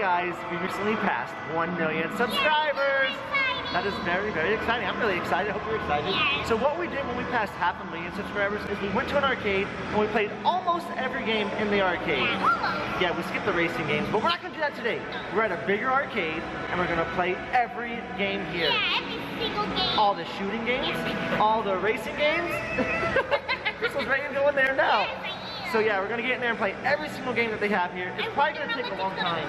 guys, we recently passed 1 million subscribers. That is very, very exciting. I'm really excited. I hope you're excited. Yes. So what we did when we passed 500,000 subscribers is we went to an arcade and we played almost every game in the arcade. Yeah, we skipped the racing games, but we're not going to do that today. We're at a bigger arcade and we're going to play every game here. Yeah, every single game. All the shooting games, all the racing games. Crystal's ready to go in there now. So yeah, we're going to get in there and play every single game that they have here. It's probably going to take a long time.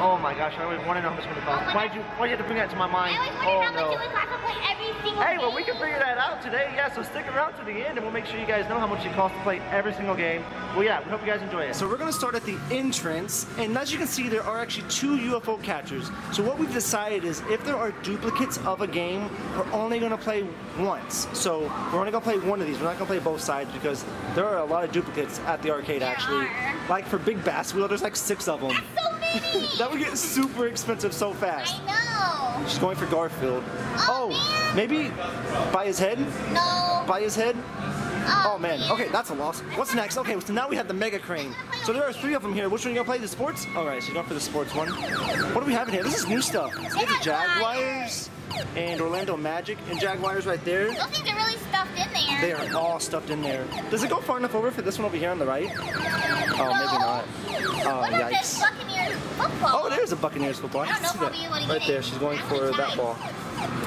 Oh my gosh, I always want to know how much it's going to cost. Why'd you have to bring that to my mind? I always wondered how much it would cost to play every single game. Hey, well, we can figure that out today. Yeah, so stick around to the end and we'll make sure you guys know how much it costs to play every single game. Well, yeah, we hope you guys enjoy it. So we're going to start at the entrance, and as you can see, there are actually 2 UFO catchers. So what we've decided is if there are duplicates of a game, we're only going to play once. So we're only going to play one of these. We're not going to play both sides because there are a lot of duplicates at the arcade, actually. Like for Big Bass Wheel, there's like 6 of them. That's so that would get super expensive so fast. I know. She's going for Garfield. Oh, maybe by his head? No. By his head? Oh, man. Man. Okay, that's a loss. What's next? Okay, so now we have the Mega Crane. So there are 3 of them here. Which one are you going to play? The sports? All right, so you're going for the sports one. What do we have in here? This is new stuff. It's the Jaguars and Orlando Magic and Jaguars right there. Those things are really stuffed in there. They are all stuffed in there. Does it go far enough over for this one over here on the right? Oh, maybe not. Oh, yikes. Football. Oh, there's a Buccaneers football. I don't know if I'll be right there, she's going for that ball.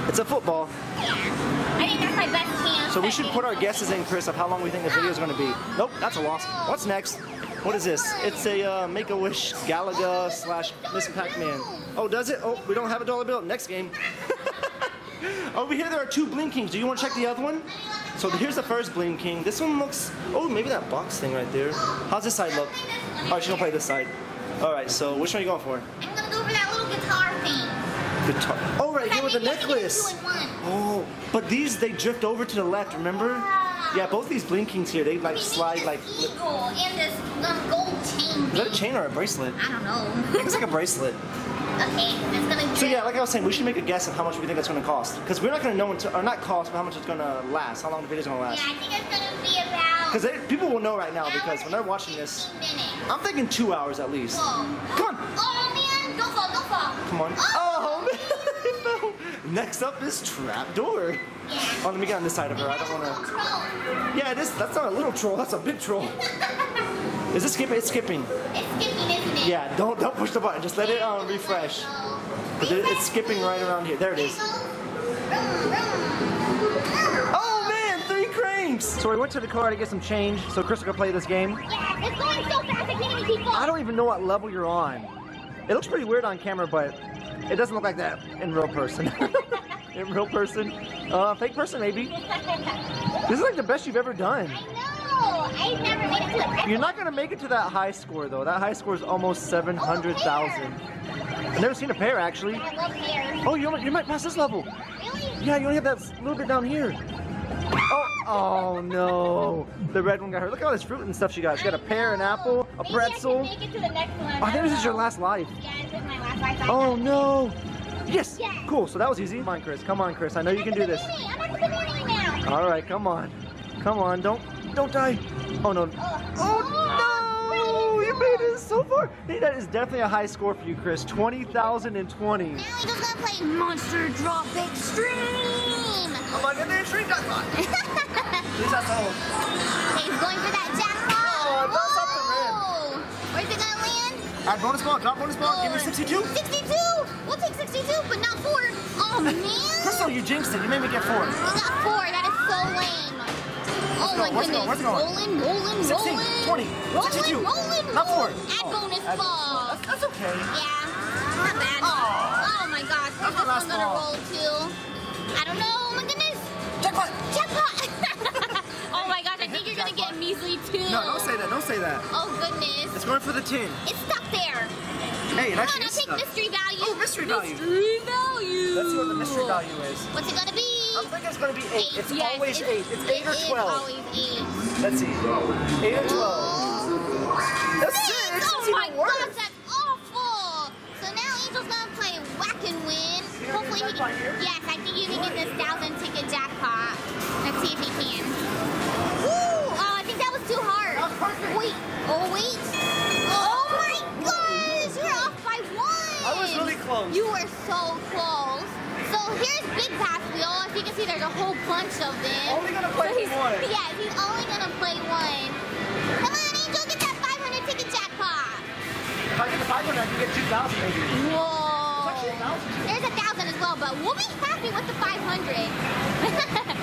It's a football. Yeah. I think that's my best chance. So we should put our guesses in, Chris, of how long we think this video is going to be. Nope, that's a loss. What's next? What is this? It's a Make-A-Wish Galaga slash Miss Pac-Man. Oh, does it? Oh, we don't have a dollar bill. Next game. Over here, there are 2 Bling Kings. Do you want to check the other one? So here's the first Bling King. This one looks... Oh, maybe that box thing right there. How's this side look? Oh, she don't play this side. Alright, so which one are you going for? I'm gonna go for that little guitar thing. Guitar? Oh, right here with the necklace. Oh, but these, they drift over to the left, remember? Yeah, both these Bling Kings here, they like slide like... Eagle and this gold chain. Is that a chain or a bracelet? I don't know. I think it's like a bracelet. Okay, that's gonna do. So yeah, like I was saying, we should make a guess of how much we think that's gonna cost. Because we're not gonna know until, or not cost, but how much it's gonna last, how long the video's gonna last. Yeah, I think it's gonna be about... Because people will know right now, because when they're watching this... Minutes. I'm thinking 2 hours at least. Whoa. Come on. Oh, man. Go fall, go fall. Come on. Oh, man. No. Next up is Trapdoor. Yeah. Oh, let me get on this side of her. I don't want to. Troll. Yeah, that's not a little troll. That's a big troll. Is it skipping? It's skipping. It's skipping, isn't it? Yeah, don't push the button. Just let it refresh. Because it's skipping right around here. There it is. Oh, man. 3 cranks. So we went to the car to get some change. So Chris will play this game. Yeah, it's going so fast. I don't even know what level you're on. It looks pretty weird on camera, but it doesn't look like that in real person. In real person? Fake person, maybe. This is like the best you've ever done. I know. I've never made it to it. You're not going to make it to that high score, though. That high score is almost 700,000. I've never seen a pair, actually. I love pairs. Oh, you might pass this level. Really? Yeah, you only have that little bit down here. Oh no, the red one got her. Look at all this fruit and stuff she got. She got a pear, an apple, a pretzel. Maybe I can make it to the next one. I think this is your last life. Yeah, this is my last life. Oh no. Yes. Cool, so that was easy. Come on, Chris. Come on, Chris. I know you can do this. I'm at the beginning now. All right, come on. Come on, don't die. Oh no. Oh no, you made it so far. Hey, that is definitely a high score for you, Chris. 20,020. Now we're just gonna play Monster Drop Extreme. I'm like, and then Extreme jackpot. At least that's all. Okay, he's going for that jackpot. Oh, that's up the red. Where's it gonna land? All right, bonus ball, drop bonus ball. Give me 62. 62. We'll take 62, but not 4. Oh man. Crystal, you jinxed it. You made me get 4. I got 4. That is so lame. Oh my goodness. Where's it going? Rolling, rolling, 16, rolling. 20. Rolling, 62. Rolling, not 4. Add bonus ball. That's okay. Yeah, not bad. Oh my gosh. Where's this one gonna roll to? I don't know. Oh my goodness. Jackpot. Jackpot. Oh my gosh, I think you're going to get measly too. No, don't say that. Don't say that. Oh goodness. It's going for the 10. It's stuck there. Hey, it actually is. Come on, I'll take mystery value. Oh, mystery value. Mystery value. Let's see what the mystery value is. What's it going to be? I'm thinking it's going to be 8. It's always 8. It's 8 or 12. It's always 8. Let's see. 8 or 12. Oh, that's 6. Oh my gosh, that's awful. So now Angel's going to play Whack and Win. Hopefully he can. Yes, I think you can get this 1,000-ticket jackpot. Let's see if he can. Woo! Oh, I think that was too hard. That was perfect. Wait. Oh, wait. Oh my gosh! You're off by 1. close. You were so close. So here's Big Bass Wheel. As you can see, there's a whole bunch of them. Only gonna play one. Yeah, he's only gonna play one. Come on, Angel, get that 500 ticket jackpot. If I get the 500, I can get 2,000 maybe. Whoa. It's actually 1,000. There's 1,000 as well, but we'll be happy with the 500.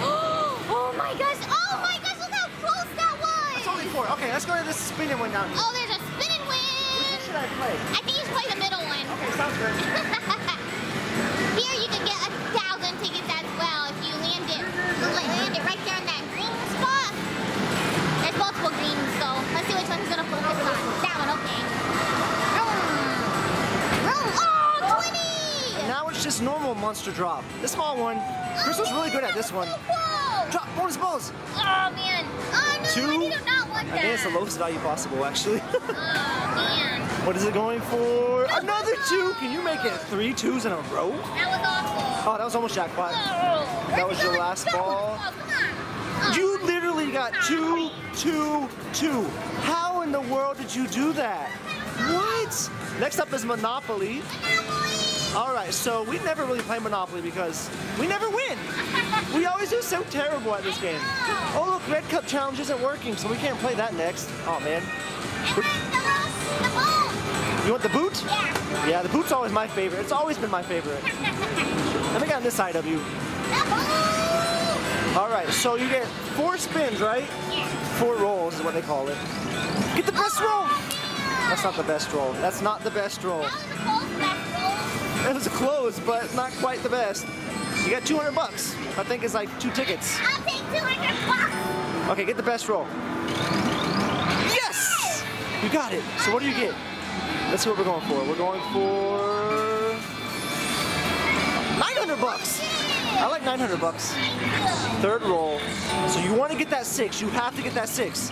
Oh my gosh. Oh my gosh, look how close that was. That's only four. Okay, let's go to this spinning one now. Oh, there's a spinning win. Which should I play? I think you should play the middle one. Okay, sounds good. Here you can get 1,000 tickets as well if you land it right there in that green spot. There's multiple greens, so let's see which one's gonna focus on. That one, okay. Oh, 20! And now it's just normal monster drop. The small one. Chris was really good at this one. Drop bonus balls. Oh man. Oh no, I do not want that. I think it's the lowest value possible actually. Oh man. What is it going for? No, another two. Can you make it 3 2s in a row? That was awful. Oh, that was almost jackpot. Oh, that was your last ball. Oh, come on. Oh, you literally got 2 2 2. How in the world did you do that? What? Next up is Monopoly. Alright, so we never really play Monopoly because we never win. We always do so terrible at this game. Oh look, Red Cup Challenge isn't working, so we can't play that next. Oh man. And you want the boot? Yeah. Yeah, the boot's always my favorite. It's always been my favorite. Let me get on this side of you. Alright, so you get 4 spins, right? Yeah. 4 rolls is what they call it. Get the best roll! That's not the best roll. That's not the best roll. It was close, but not quite the best. You got 200 bucks. I think it's like 2 tickets. I'll take 200 bucks. Okay, get the best roll. Yes! You got it. So what do you get? Let's see what we're going for. We're going for 900 bucks. I like 900 bucks. Third roll. So you want to get that 6. You have to get that 6.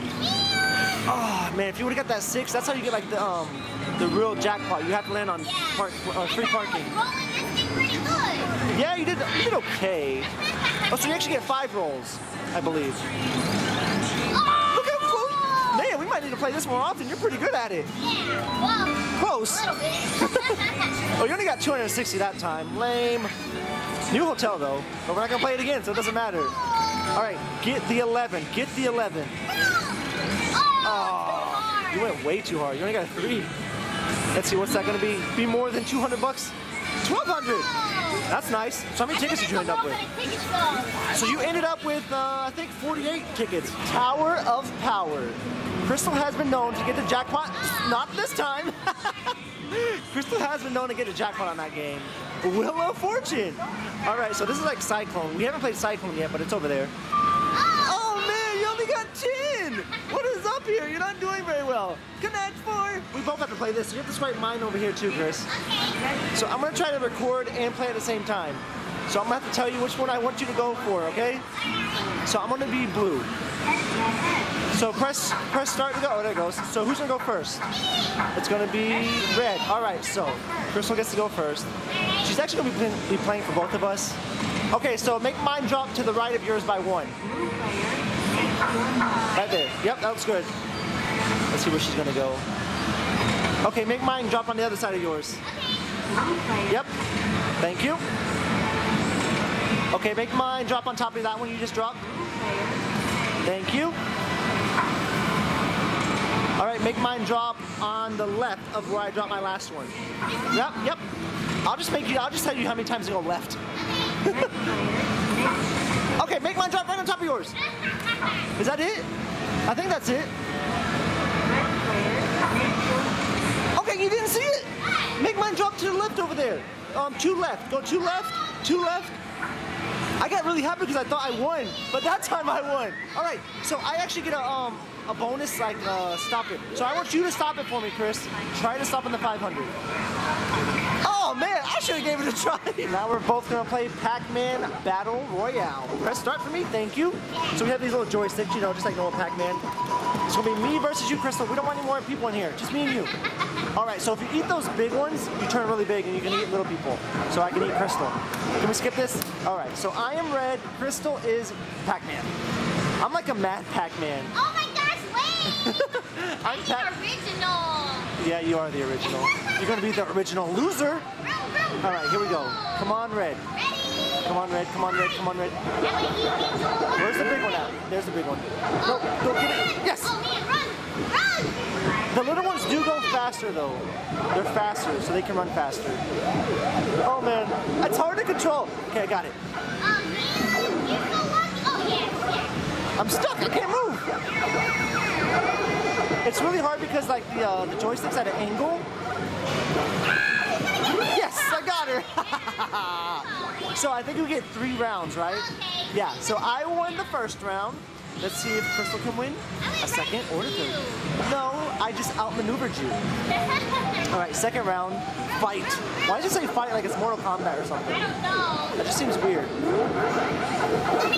Oh man, if you would have got that 6, that's how you get like the real jackpot. You have to land on free parking. Yeah, you did okay. Oh, so you actually get 5 rolls, I believe. Oh! Look how close. Man, we might need to play this more often. You're pretty good at it. Yeah, well, close. A little bit. Oh, you only got 260 that time. Lame. New hotel though, but we're not gonna play it again, so it doesn't matter. All right, get the 11. Get the 11. Oh, you went way too hard. You only got 3. Let's see, what's that gonna be? Be more than 200 bucks? 1,200! Oh. That's nice. So how many tickets did you end up with? So you ended up with, I think, 48 tickets. Tower of Power. Crystal has been known to get the jackpot. Oh. Not this time. Crystal has been known to get a jackpot on that game. Wheel of Fortune. All right, so this is like Cyclone. We haven't played Cyclone yet, but it's over there. Oh man, you only got 10! What is up here? You're not doing very well. Connect Four. We both have to play this. You have to swipe mine over here too, Chris. Okay. So I'm gonna try to record and play at the same time. So I'm gonna have to tell you which one I want you to go for, okay? So I'm gonna be blue. So press start to go. Oh, there it goes. So who's gonna go first? It's gonna be red. All right, so Crystal gets to go first. She's actually gonna be playing for both of us. Okay, so make mine drop to the right of yours by 1. Right there. Yep, that looks good. Let's see where she's gonna go. Okay, make mine drop on the other side of yours. Okay. Yep. Thank you. Okay, make mine drop on top of that one you just dropped. Thank you. All right, make mine drop on the left of where I dropped my last one. Yep, yep. I'll just tell you how many times to go left. Okay, make mine drop right on top of yours. Is that it? I think that's it. Okay, you didn't see it. Make mine drop to the left over there. 2 left. Go 2 left. 2 left. I got really happy because I thought I won, but that time I won. All right, so I actually get a bonus, like stop it. So I want you to stop it for me, Chris. Try to stop on the 500. Oh man, I should have gave it a try. Now we're both gonna play Pac-Man Battle Royale. Press start for me, thank you. So we have these little joysticks, you know, just like normal Pac-Man. It's gonna be me versus you, Crystal. We don't want any more people in here, just me and you. All right, so if you eat those big ones, you turn really big and you can eat little people. So I can eat Crystal. Can we skip this? All right, so I am red, Crystal is Pac-Man. I'm like a mad Pac-Man. Oh my gosh, wait! I'm original. Yeah, you are the original. You're gonna be the original loser. All right, here we go. Come on, Red. Come on, Red. Come on, Red. Come on, Red. Where's the big one at? There's the big one. Go, go, get it. Yes. The little ones do go faster, though. They're faster, so they can run faster. Oh, man. It's hard to control. Okay, I got it. I'm stuck. I can't move. It's really hard because, like, the joystick's at an angle. Yes, I got her. So I think we get 3 rounds, right? Yeah, so I won the first round. Let's see if Crystal can win a second or a third. No, I just outmaneuvered you. All right, second round, fight. Why does it say fight like it's Mortal Kombat or something? I don't know. That just seems weird.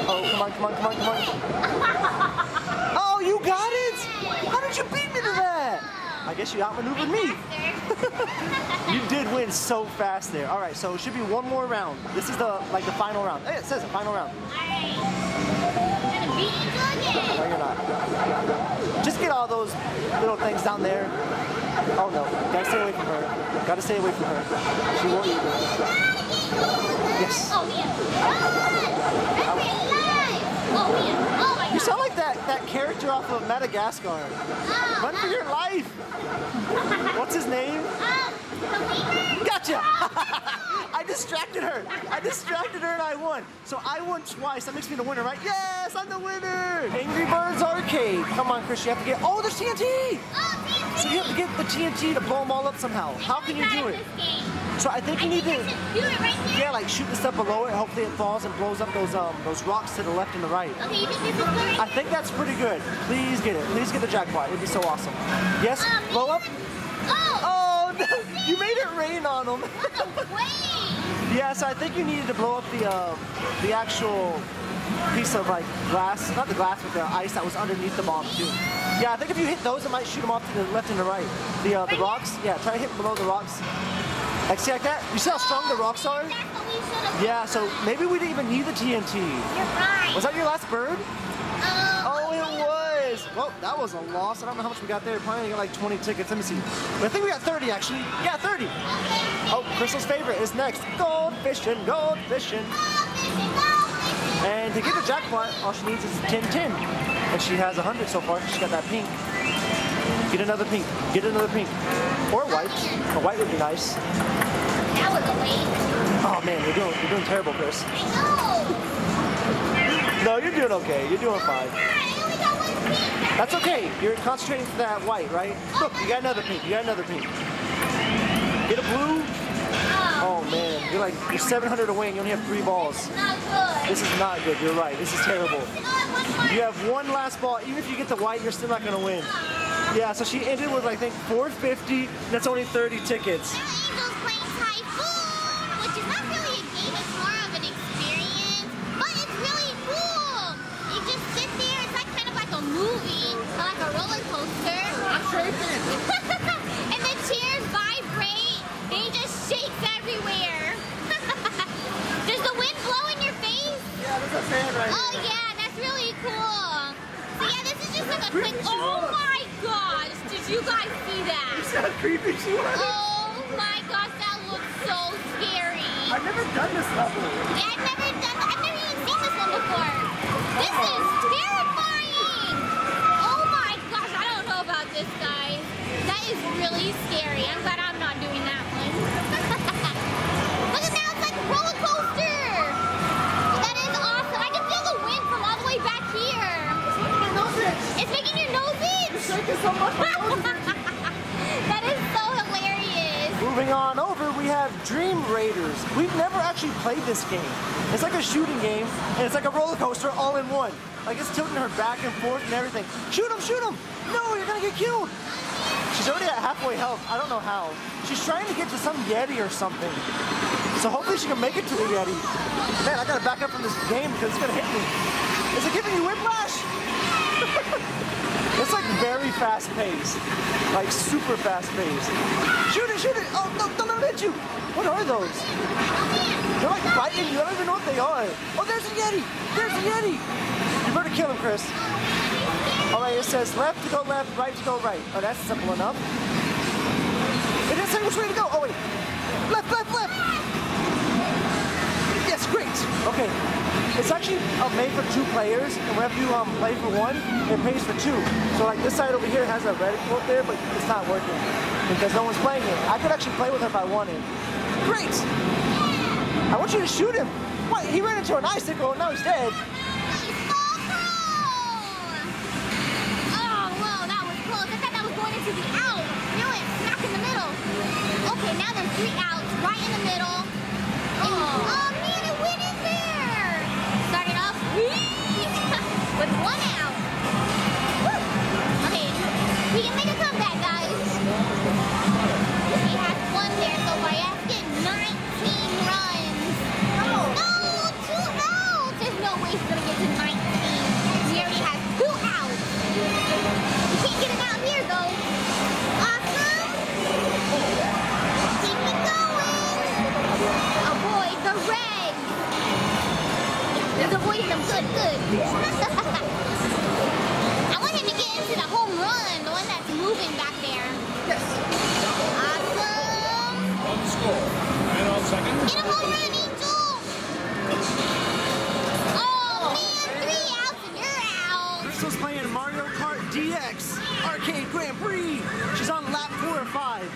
Oh, come on, come on, come on, come on. Oh, you got it? How did you beat me to that? I guess you outmaneuvered me. You did win so fast there. All right, so it should be one more round. This is the final round. Hey, it says the final round. All right. No, you're not. Just get all those little things down there. Oh no, gotta stay away from her. Gotta stay away from her. She won't eat her. Yes. Oh yeah. You sound like that character off of Madagascar. Run for your life. What's his name? Gotcha. I distracted her. I distracted her and I won. So I won twice. That makes me the winner, right? Yes, I'm the winner. Angry Birds Arcade. Come on, Chris. You have to get. Oh, there's TNT. Oh, TNT. So you have to get the TNT to blow them all up somehow. How can you do it? So I think you need to. Do it right here. Yeah, like shoot the stuff below it. Hopefully it falls and blows up those rocks to the left and the right. Okay, you think this is good? I think that's pretty good. Please get it. Please get the jackpot. It'd be so awesome. Yes. Blow up. Oh. Oh, you made it rain on them. Yeah, so I think you needed to blow up the actual piece of like glass, not the glass, but the ice that was underneath the bomb too. Yeah, I think if you hit those, it might shoot them off to the left and the right. The rocks, yeah, try to hit below the rocks. Like see like that? You see how strong the rocks are? Yeah, so maybe we didn't even need the TNT. You're right. Was that your last bird? Oh, it was. Well, that was a loss. I don't know how much we got there. Probably got like 20 tickets. Let me see. But I think we got 30 actually. Yeah, 30. Oh, Crystal's favorite is next. Gold Fishing, Gold Fishing. And to get the jackpot, all she needs is 10-10. And she has 100 so far. She got that pink. Get another pink. Get another pink. Or white. A white would be nice. That was a waste. Oh man, you're doing terrible, Chris. I know. No, you're doing okay. You're doing fine. That's okay. You're concentrating for that white, right? Look, you got another pink. You got another pink. Get a blue. Oh man, you're 700 away and you only have 3 balls. This is not good. You're right. This is terrible. You have one last ball. Even if you get the white, you're still not gonna win. Yeah. So she ended with I think 450. That's only 30 tickets. Oh yeah, that's really cool. So yeah, this is just like a quick. Oh my gosh, did you guys see that? You see how creepy she was? Oh my gosh, that looks so scary. I've never done this level. Yeah, I've never even seen this one before. This is terrifying. Oh my gosh, I don't know about this, guys. That is really scary. I'm glad I'm not doing that one. Look at that, it's like a roller coaster. So much. That is so hilarious. Moving on over, we have Dream Raiders. We've never actually played this game. It's like a shooting game, and it's like a roller coaster all in one. Like it's tilting her back and forth and everything. Shoot him, shoot him! No, you're gonna get killed. She's already at halfway health. I don't know how. She's trying to get to some Yeti or something. So hopefully she can make it to the Yeti. Man, I gotta back up from this game because it's gonna hit me. Is it giving you whiplash? It's like very fast paced, like super fast paced. Shoot it, shoot it! Oh, no, don't let it hit you! What are those? They're like biting you, I don't even know what they are. Oh, there's a Yeti! There's a Yeti! You better kill him, Chris. All right, it says left to go left, right to go right. Oh, that's simple enough. Single's way to go. Oh, wait. Left, left, left. Yes, great. Okay. It's actually made for 2 players, and whenever you play for 1, it pays for 2. So, like, this side over here has a red float there, but it's not working because no one's playing it. I could actually play with her if I wanted. Great. I want you to shoot him. What? He ran into an icicle, and now he's dead. To the owl. No, it's smack in the middle. Okay, now there's 3 owls right in the middle. And, oh man, it went in there. Started off with 1 owl. Woo. Okay, we can make a comeback, guys. He has 1 there so far. He has to get 19 runs. Oh. No, 2 owls. There's no way he's gonna get to 19. He already has 2 owls. You can't get him out here though. Avoiding them good, good. I want him to get into the home run, the one that's moving back there. Yes. Awesome. On the score. Right on second. Get a home run, Angel. Oh, man, 3 outs and you're out. Crystal's playing Mario Kart DX Arcade Grand Prix. She's on lap 4 or 5.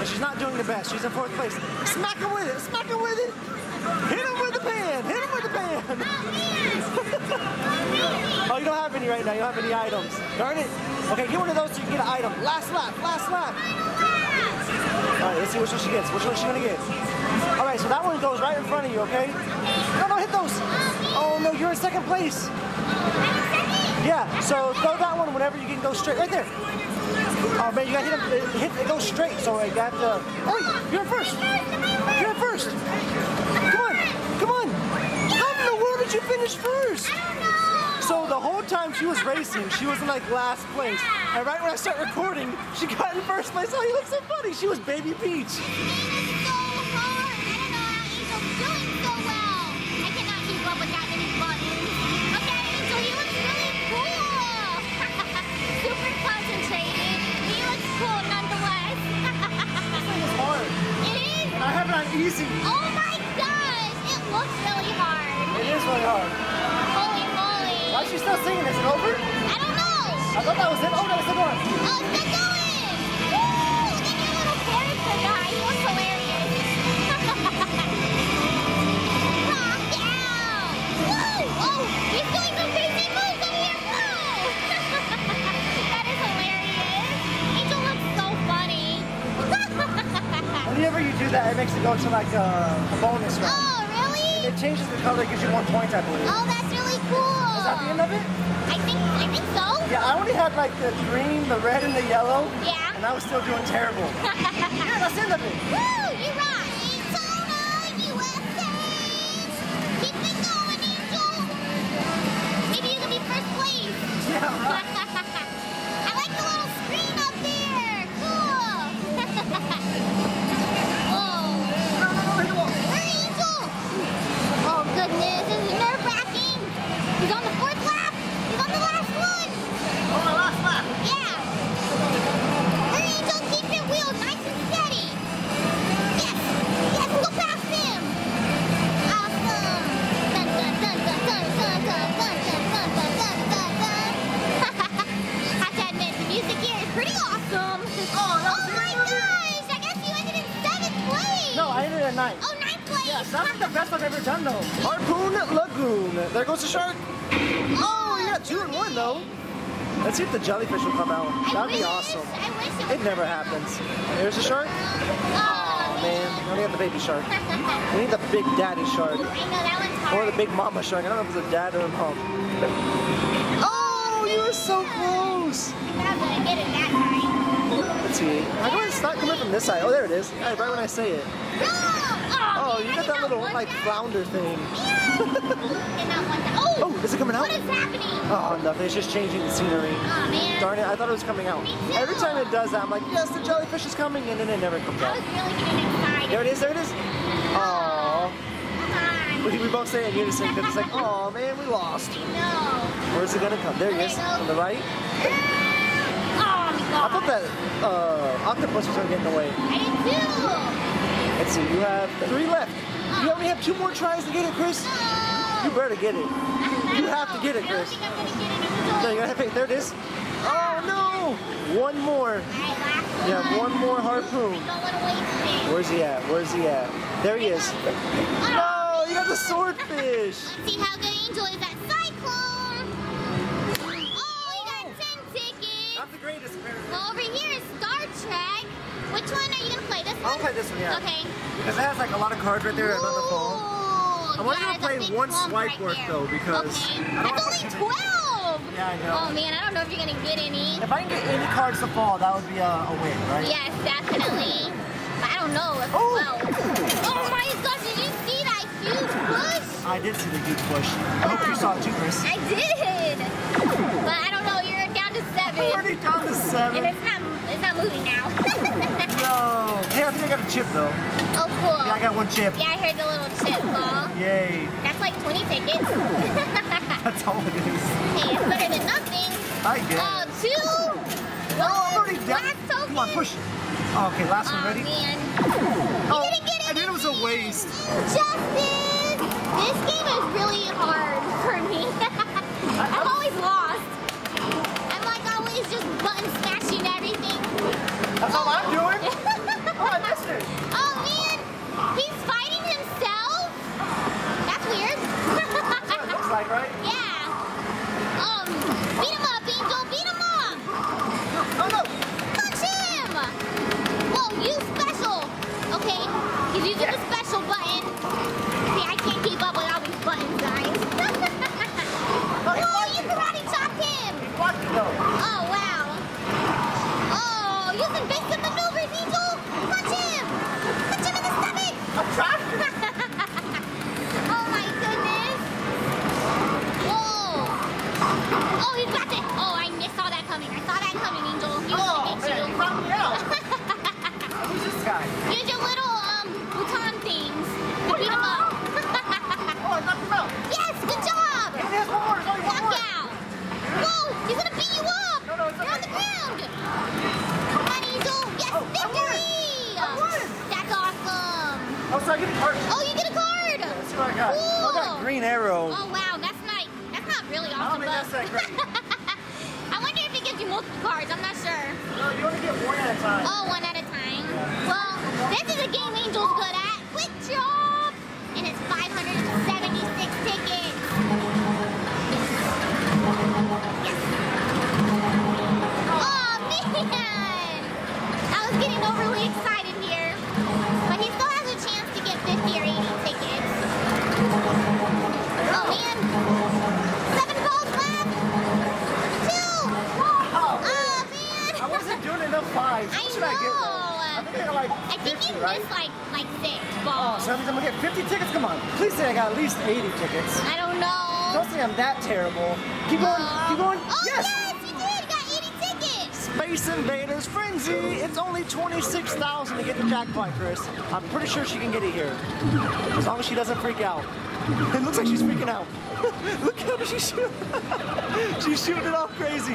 And she's not doing the best. She's in 4th place. Smack her with it. Smack her with it. Hit him with the pan! Hit him with the pan! Oh, you don't have any right now. You don't have any items. Darn it. Okay, get one of those so you can get an item. Last lap, last lap. All right, let's see which one she gets. Which one is she going to get? All right, so that one goes right in front of you, okay? No, no, hit those. Oh, no, you're in 2nd place. Yeah, so throw that one whenever you can go straight. Right there. Oh, man, you got to hit him. Hit, it goes straight. So I got the... Oh, wait, you're in 1st. You're in 1st. You finished 1st. I don't know. So the whole time she was racing, she was in like last place. Yeah. And right when I started recording, she got in 1st place. Oh, you look so funny. She was Baby Peach. It is so hard. I don't know how Angel's doing so well. I cannot keep up with that many buttons. Okay, Angel, you look really cool. Super concentrated. You look cool nonetheless. This thing is hard. It is. I have it on easy. Oh my gosh, it looks really hard. It is really hard. Holy moly. Why is she still singing? Is it over? I don't know. I thought that was it. Oh, that was the door. Oh, it's been going. Woo! Look at your little character guy. He looks hilarious. Rock out. Woo! Oh, he's doing some crazy moves over here. Whoa! That is hilarious. Angel looks so funny. Whenever you do that, it makes it go to like a bonus round. Oh. It changes the color, gives you more points, I believe. Oh, that's really cool. Is that the end of it? I think so. Yeah, I only had like the green, the red, and the yellow. Yeah. And I was still doing terrible. Yeah, that's the end of it. Woo, you rock. Daytona, USA. Keep it going, Angel. Maybe you can be 1st place. Yeah, right. I like the little screen up there. Cool. Goodness, this is nerve-wracking. He's on the 4th lap. He's on the last one. On the last lap. Yeah. Hurry, Angel, keep your wheel nice and steady. Yes. Yes, go past him. Awesome. Dun, dun, dun, dun, dun, dun, dun, dun, dun, dun, dun, dun, dun. Have to admit, the music here is pretty awesome. Oh my gosh. I guess you ended in 7th place. No, I ended at 9th. Oh, yeah, sounds like the best I've ever done, though. Harpoon Lagoon. There goes the shark. Oh, we got 2 and 1, though. Let's see if the jellyfish will come out. That'd be awesome. It never happens. Here's the shark. Oh, man. We only have the baby shark. We need the big daddy shark. I know, that one's hard. Or the big mama shark. I don't know if it's a dad or a mom. Oh, you were so close. I'm going to get it that time. Let's see. How come it's not coming from this side? Oh, there it is. Right when I say it. Oh, you got that little, like, flounder thing. Oh, is it coming out? What is happening? Oh, nothing. It's just changing the scenery. Oh, man. Darn it. I thought it was coming out. Every time it does that, I'm like, yes, the jellyfish is coming, and then it never comes out. I was really getting excited. There it is. There it is. Oh. Come on. We both say it in unison because it's like, oh, man, we lost. No. Where's it going to come? There it is. On the right. Oh, I thought that octopus was going to get in the way. I did too! Let's see, you have 3 left. You only have 2 more tries to get it, Chris? No. You better get it. You have to get it, Chris. I don't think I'm going to get it. No, you gotta, there it is. Oh no! 1 more. You have 1 more harpoon. Where's he at? Where's he at? There he is. No! You got the swordfish! Let's see how good Angel is at Cyclone! Oh, you got 10 tickets! Not the greatest, apparently. Well, over here is Star Trek. Which one are you gonna play? This one? I'll play this one, yeah. Okay. Because it has like a lot of cards right there and on the phone. I'm only gonna play one swipe worth though, because. Okay. That's only 12! Yeah, I know. Oh man, I don't know if you're gonna get any. If I can get any cards to fall, that would be a win, right? Yes, definitely. But I don't know if Oh my gosh, did you see that huge push? I did see the huge push. Wow. I hope you saw it too, Chris. I did. But I don't know, you're down to 7. I'm already down to 7. And it's not moving now. No. Hey, I think I got a chip though. Oh cool. Yeah, I got 1 chip. Yeah, I heard the little chip fall. Yay. That's like 20 tickets. That's all it is. Hey, it's better than nothing. I guess. Oh, 2. Oh, I'm already down. Last token. Come on, push. Oh, okay, last one. Ready? Man. Oh, you didn't get it. I did. It was a waste. Justin, this game is really hard for me. I'm always lost. I'm like always just button smashing everything. That's all I'm doing. Oh, I missed it. Oh man, he's fighting himself. That's weird. That's what it looks like, right? Yeah. Beat him up, Angel! Beat him up! Oh no! Punch him! Whoa, use special! Okay, he's using the special button. See, I can't keep up with all these buttons, guys. Whoa, you karate chopped him! Oh wow! Oh, using basic maneuvers, Angel! Punch him! Punch him in the stomach! I'm trying! Oh, he's got it! Oh, I saw that coming. I saw that coming, Angel. He was gonna get you. He brought me out. Who's this guy? Use your little baton things to beat him up. Oh, I knocked him out. Yes, good job. He has 1 more. Walk out. Whoa, he's gonna beat you up. No, it's you're on the ground. Come on, Angel. Yes, victory. I won. That's awesome. Oh, so I get a card. Oh, you get a card. That's what I got. Cool. I got green arrows. Oh wow, that's not really awesome. I wonder if it gives you multiple cards. I'm not sure. No, you only get 1 at a time. Oh, 1 at a time. Yeah. Well, this is a game Angel's good at. Quick job! And it's 576 tickets. Yes. Oh, man! I was getting overly excited here. But he still has a chance to get 50 or 80 tickets. Oh, man. Five. I know. I think I got like 50, I think you missed like 6 balls. Oh, so that means I'm gonna get 50 tickets? Come on. Please say I got at least 80 tickets. I don't know. Don't say I'm that terrible. Keep going. Keep going. Oh, yes, you did. You got 80 tickets. Space Invaders Frenzy. It's only 26,000 to get the jackpot, Chris. I'm pretty sure she can get it here, as long as she doesn't freak out. It looks like she's freaking out. Look how she's shooting. She's shooting it off crazy.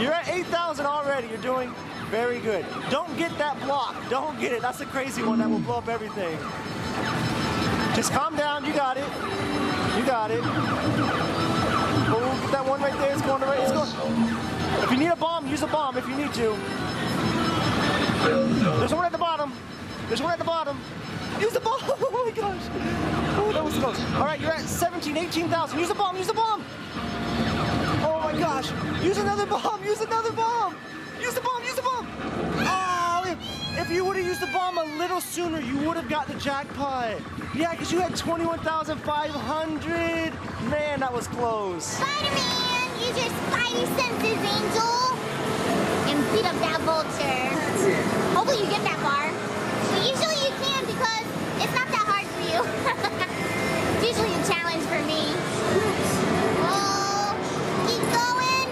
You're at 8,000 already. You're doing very good. Don't get that block. Don't get it. That's a crazy one that will blow up everything. Just calm down. You got it. You got it. Oh, get that one right there. It's going to right. It's going. If you need a bomb, use a bomb if you need to. There's one at the bottom. There's one at the bottom. Use the bomb! Oh my gosh! Oh, that was close. All right, you're at 17, 18,000. Use the bomb! Use the bomb! Oh my gosh! Use another bomb! Use another bomb! Use the bomb! Use the bomb! Oh! If you would have used the bomb a little sooner, you would have got the jackpot. Yeah, because you had 21,500. Man, that was close. Spider-Man, use your spidey senses, Angel, and beat up that vulture. Hopefully, you get that far. But usually, you can because. It's not that hard for you. It's usually a challenge for me. Oh, keep going.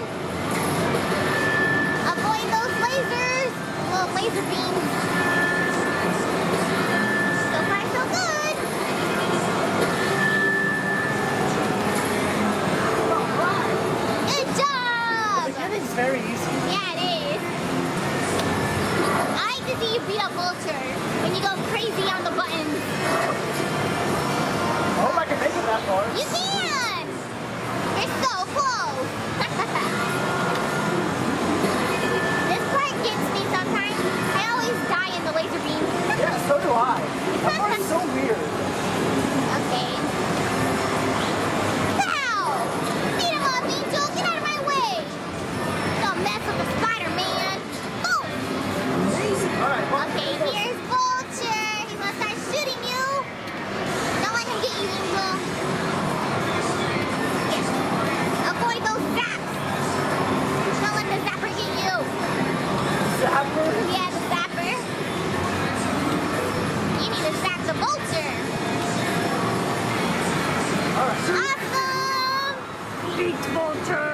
Avoid those lasers. Little laser beams. So far, so good. Good job. That is very easy. Yeah, it is. when you go crazy on the buttons. I hope I can make it that far. You can! You're so close. This part gets me sometimes. I always die in the laser beam. Yeah, so do I. That part is so weird. Okay. Ow! Beat him up, Angel! Get out of my way! Don't mess with the Spider-Man. All right, well, okay, here's Vulture. He's gonna start shooting you. Don't let him get you, Angel. Avoid those zaps. Don't let the zapper get you. Zapper? Yeah, the zapper. You need to zap the Vulture. All right. Awesome! Beat Vulture!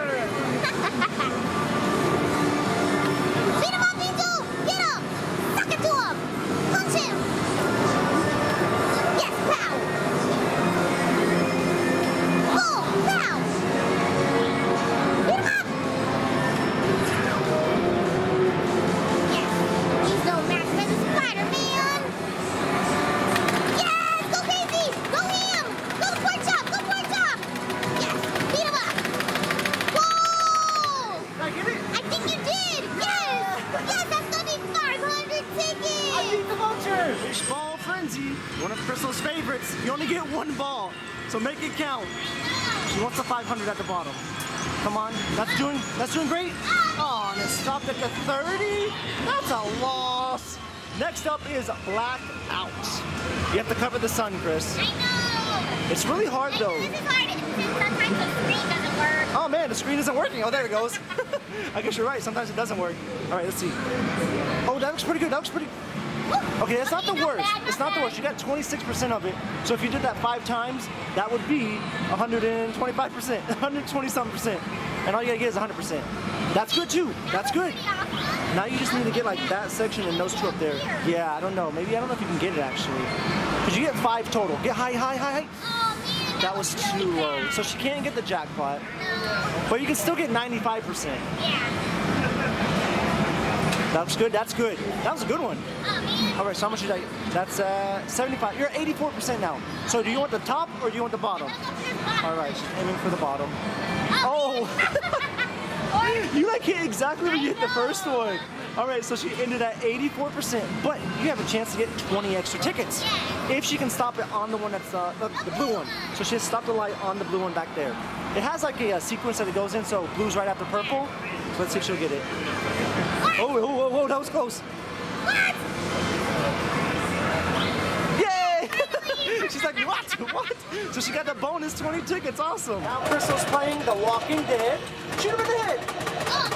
So make it count. She wants the 500 at the bottom. Come on, that's doing great. Oh, and it stopped at the 30. That's a loss. Next up is Blackout. You have to cover the sun, Chris. I know. It's really hard though. This is hard. Sometimes the screen doesn't work. Oh man, the screen isn't working. Oh, there it goes. I guess you're right. Sometimes it doesn't work. All right, let's see. Oh, that looks pretty good. That looks pretty. Okay, that's not the worst. It's not the worst. You got 26% of it. So if you did that 5 times, that would be 125%, 120-something%. And all you gotta get is 100%. That's good too. That's good. Now you just need to get like that section and those two up there. Yeah, I don't know. Maybe I don't know if you can get it actually. Cause you get 5 total. Get high, high, high, high. That was too low. So she can't get the jackpot. But you can still get 95%. That's good, that's good. That was a good one. All right, so how much did I get? That's 75. You're at 84% now. So do you want the top or do you want the bottom? All right, she's aiming for the bottom. Oh! You like hit exactly when you hit the first one. All right, so she ended at 84%, but you have a chance to get 20 extra tickets if she can stop it on the one that's the blue one. So she has stopped the light on the blue one back there. It has like a sequence that it goes in, so blue's right after purple. So let's see if she'll get it. Oh, whoa, whoa, whoa, that was close. What? Yay! She's like, what? What? So she got the bonus 20 tickets, awesome. Now Crystal's playing The Walking Dead. Shoot him in the head. Oh,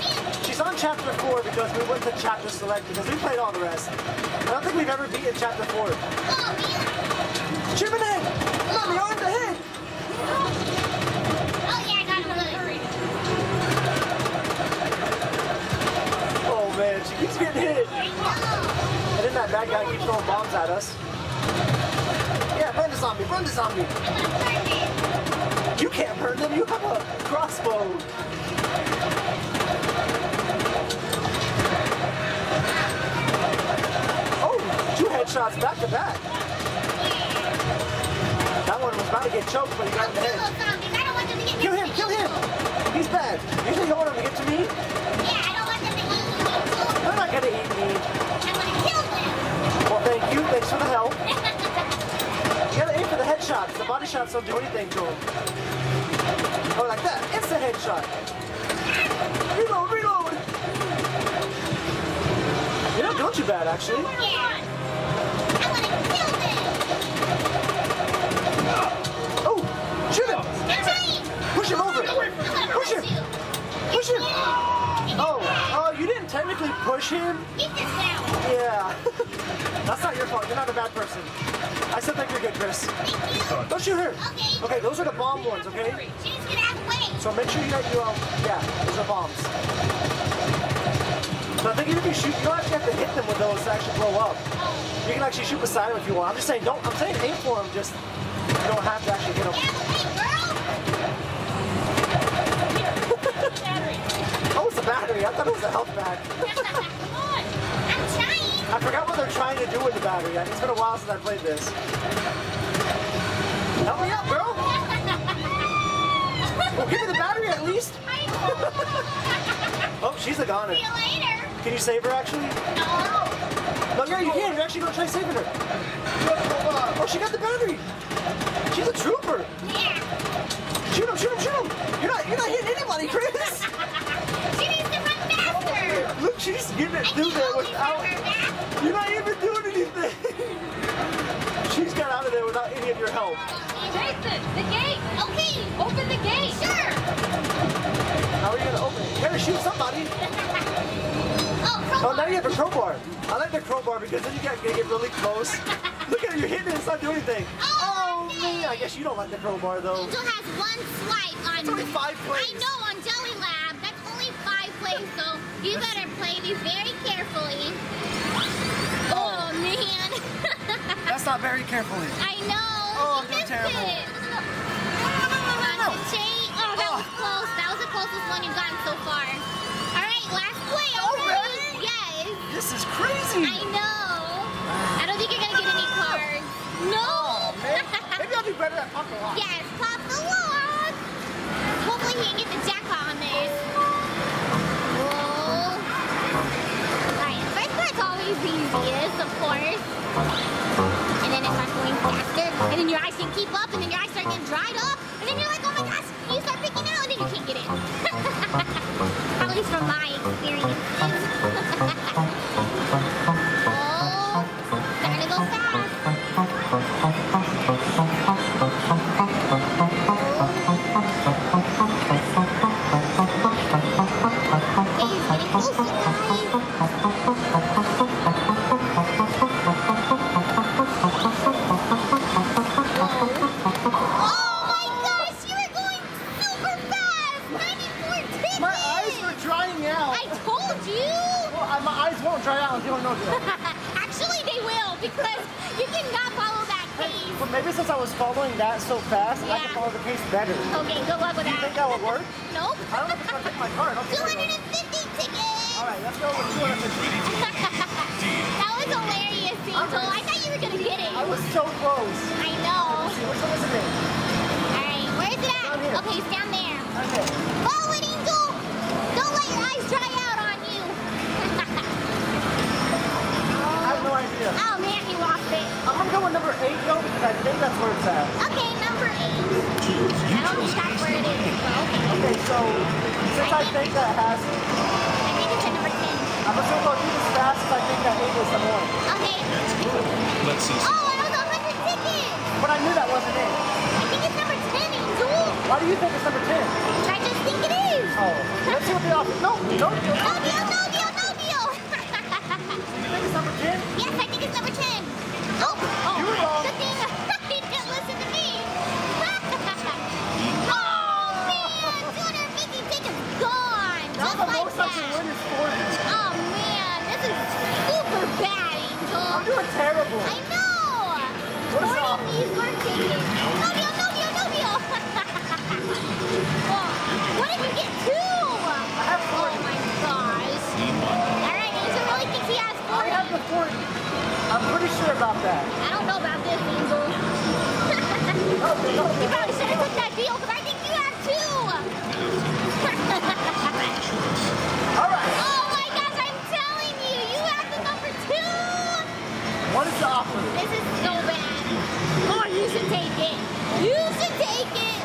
she's on chapter 4 because we went to chapter select because we played all the rest. I don't think we've ever beaten chapter 4. Oh, shoot him in the head. Come on, you're in the head. Oh, yeah, I got him. Oh, man, she keeps getting hit. And then that bad guy keeps throwing bombs at us. Yeah, burn the zombie, burn the zombie. You can't burn them, you have a crossbow. Oh, 2 headshots back to back. That one was about to get choked, but he got in the head. Kill him, kill him. He's bad. Usually you don't want him to get to me. Yeah, I don't want them to eat me. They're not going to eat me. I'm going to kill them. Well, thank you. Thanks for the help. Shots. The body shots don't do anything to him. Oh, like that. It's a headshot. Reload, reload. You're not doing too bad, actually. Yeah. I want to kill them. Oh, shoot him. Push him over. Push him. Push him. Oh, you didn't technically push him. Yeah. That's not your fault. You're not a bad person. I still think you're good, Chris. Thank you. Don't shoot her. Okay. Okay, those are the bomb ones, okay? She's gonna have to wait. So make sure you got your, yeah, those are bombs. So I think even if you shoot, you don't actually have to hit them with those to actually blow up. You can actually shoot beside them if you want. I'm just saying, don't, I'm saying aim for them, just you don't have to actually hit them. Yeah, hey, girl! Oh, it's a battery. I thought it was a health pack. Come on. I'm trying. I forgot what they're trying to do with the battery. It's been a while since I played this. Help me up, bro! Well, give me the battery at least! Oh, she's a goner. See you later! Can you save her, actually? No! No, yeah, you can. You're actually going to try saving her. Oh, she got the battery! She's a trooper! Yeah! Shoot him, shoot him, shoot him! You're not hitting anybody, Chris! Look, she's getting it through there without. You're not even doing anything. She's got out of there without any of your help. Jason, the gate. Okay, open the gate. Sure. How are you gonna open it? Parachute somebody. Oh, now you have a crowbar. I like the crowbar because then you gotta get really close. Look at her, you're hitting it. It's not doing anything. Oh man, I guess you don't like the crowbar though. Angel has one swipe on. It's only 5 plays. I know on Jelly Lab. That's only 5 plays though. You better play these very carefully. Oh, man. That's not very carefully. I know. Oh, I'm doing terrible. No. Oh, that was close. That was the closest one you've gotten so far. All right, last play. Already? Yes. This is crazy. I know. I don't think you're going to get any cards. No. Oh, man. Maybe I'll do better at Pop the Lock. Yes, Pop the Lock. Hopefully he can get the jackpot on this. The easiest, of course. And then it starts going faster. And then your eyes can keep up, and then your eyes start getting dried up. And then you're like, oh my gosh, you start picking out, and then you can't get it. At least from my experience. Oh, starting to go fast. Actually, they will, because you cannot follow that pace. But maybe since I was following that so fast, yeah. I can follow the pace better. Okay, good luck with that. Do you think that will work? Nope. I don't know if it's going to take my card. 250 tickets! All right, let's go with 250. That was hilarious, Angel. I thought you were going to get it. I was so close. I know. Let's see, which one was it in? All right, where is it at? Okay, it's down there. Okay. Follow it, Angel. Don't let your eyes dry out on you. No idea. Oh man, he lost it. I'm gonna go with number 8 though, because I think that's where it's at. Okay, number 8. I don't think that's where it is. Okay, so since I think that has it. I think it's at number 10. I'm just gonna go through this fast because I think that 8 was the one. Okay. Let's see. Oh, I was 100 tickets! But I knew that wasn't it. I think it's number 10, Angel. Why do you think it's number 10? I just think it is. Oh. Let's see what the offer. No, no, no. No deal, no deal. You think it's number 10? Yes, I think it's number 10. Oh, you were wrong. Good thing he didn't listen to me. Oh, man, 250 tickets gone. Just like that. Oh, man, this is super bad, Angel. I'm doing terrible. I know. What's up? These were tickets. No deal, no deal, no deal. Oh, what did you get 2? I have 4. Oh, my gosh. All right, Angel really thinks he has 40. I have the 40. I'm pretty sure about that. I don't know about this, Angel. You probably should have took that deal, because I think you have 2. All right. Oh, my gosh, I'm telling you. You have the number 2. What is the offer? This is so bad. Oh, you should take it. You should take it.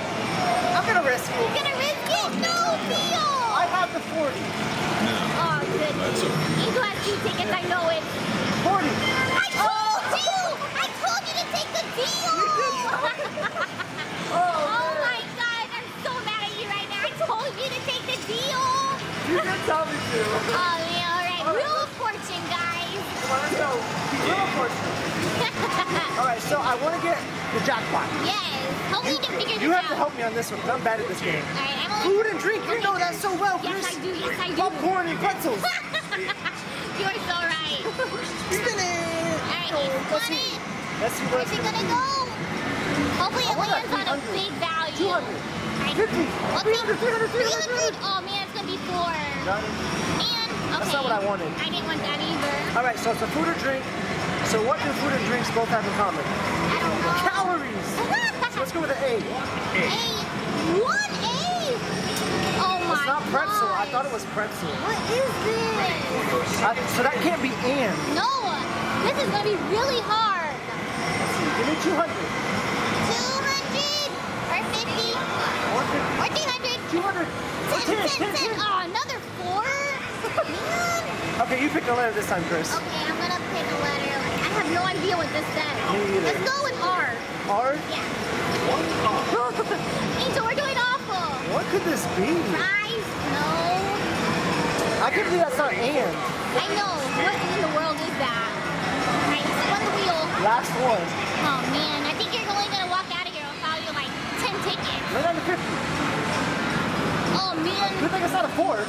I'm going to risk it. You're going to risk it? No deal. I have the 40. Oh, good. Angel has 2 tickets, I know it. 40. I told you! I told you to take the deal! You did something. Oh my God, I'm so mad at you right now. I told you to take the deal! You did tell me to. Oh, man, all right. Wheel of Fortune, guys. Come on, go. Wheel of Fortune. All right, so I want to get the jackpot. Yes. Hopefully you can figure this out. You have to help me on this one, because I'm bad at this game. All right. Food and drink, you know that so well. Yes, I do, yes, I do. Popcorn and pretzels. You are so right. Spin it. All right, let's see. Let's see where's it going to go. Hopefully it lands on a big value. 200, 50, 300, 300, 300. Oh, man, it's going to be 4. And, That's not what I wanted. I didn't want that either. All right, so it's a food or drink. So what do food and drinks both have in common? I don't know. Calories. So let's go with an A. A. What A? Oh my god. It's not pretzel. I thought it was pretzel. What is this? So that can't be an. No. This is going to be really hard. Let's see. Give me 200. 200. Or 50. Or 50. Or 300. 200. Or 10. Oh, another 4? Man. Okay, you pick a letter this time, Chris. Okay, I'm going to pick a letter. I have no idea what this says. Me either. Let's go with R. R? Yeah. What? Angel, we're doing awful. What could this be? Fries? No. I can't believe that's not an. I know. What in the world is that? Right, spin the wheel. Last one. Oh, man. I think you're only going to walk out of here without you, like, 10 tickets. Right down to 50. Oh, man. Good thing it's not a 4.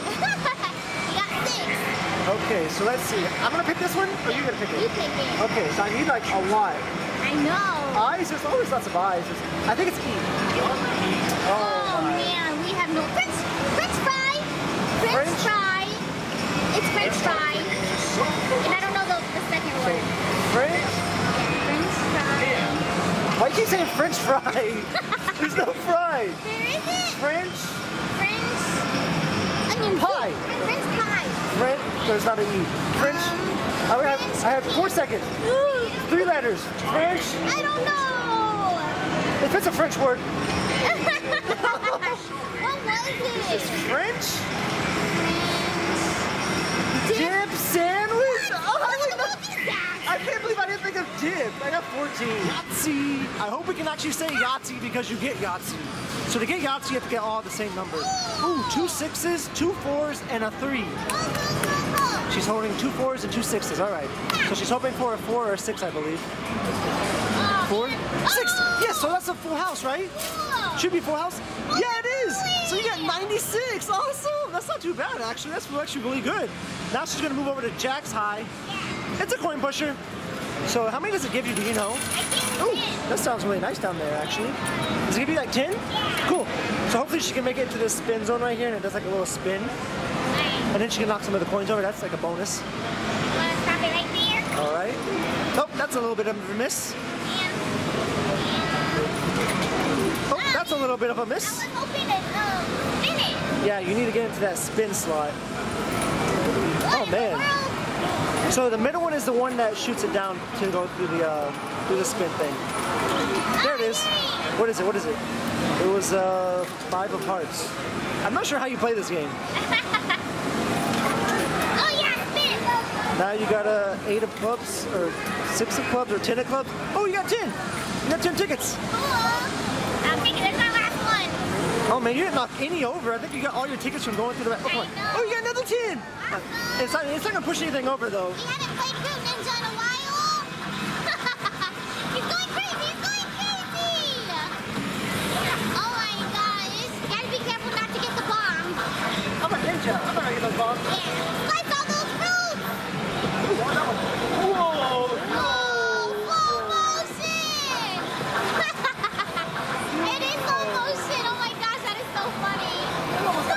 Okay, so let's see. I'm gonna pick this one, or you're gonna pick it? You pick it. Okay, so I need like a Y. I know. Eyes, there's always lots of eyes. I think it's E. Oh man, we have no French fry. It's French fry. And I don't know the second word. French fry. Yeah. Why do you say French fry? There's no fry. There isn't. French onion pie. French pie. French, there's not an E. French. I have 4 seconds. 3 letters. French. I don't know. If it's a French word. What was it? It's French. Dip sandwich. Oh, I can't believe I didn't think of dip. I got 14. Yahtzee. I hope we can actually say Yahtzee because you get Yahtzee. So to get Yahtzee, you have to get all the same numbers. Ooh, 2 6s, 2 4s, and a 3. She's holding 2 4s and 2 6s. All right. So she's hoping for a 4 or a 6, I believe. 4, 6. Yes. So that's a full house, right? Should be full house. Yeah, it is. So you got 96. Awesome. That's not too bad, actually. That's actually really good. Now she's gonna move over to Jack's High. It's a coin pusher. So how many does it give you, do you know? Oh, that sounds really nice down there, actually. Does it give you like 10? Yeah. Cool. So hopefully she can make it to this spin zone right here, and it does like a little spin. Nice. And then she can knock some of the coins over. That's like a bonus. Want to stop it right there? All right. Oh, that's a little bit of a miss. Oh, that's a little bit of a miss. I was hoping to spin it. Yeah, you need to get into that spin slot. Oh, man. So the middle one is the one that shoots it down to go through the spin thing. There it is. What is it? What is it? It was 5 of hearts. I'm not sure how you play this game. Oh yeah, spin. Now you got 8 of clubs or 6 of clubs or 10 of clubs. Oh, you got 10. You got 10 tickets. Cool. I'm thinking that's my last one. Oh man, you didn't knock any over. I think you got all your tickets from going through the back. Oh, you got another 10. It's not gonna push anything over though. We haven't played Fruit Ninja in a while. He's going crazy, he's going crazy! Oh my gosh. Gotta be careful not to get the bombs. I'm a ninja, I'm not gonna get those bombs. Yeah. Slice all those fruits! Whoa! Whoa! Full motion! It is full motion, oh my gosh, that is so funny. Oh!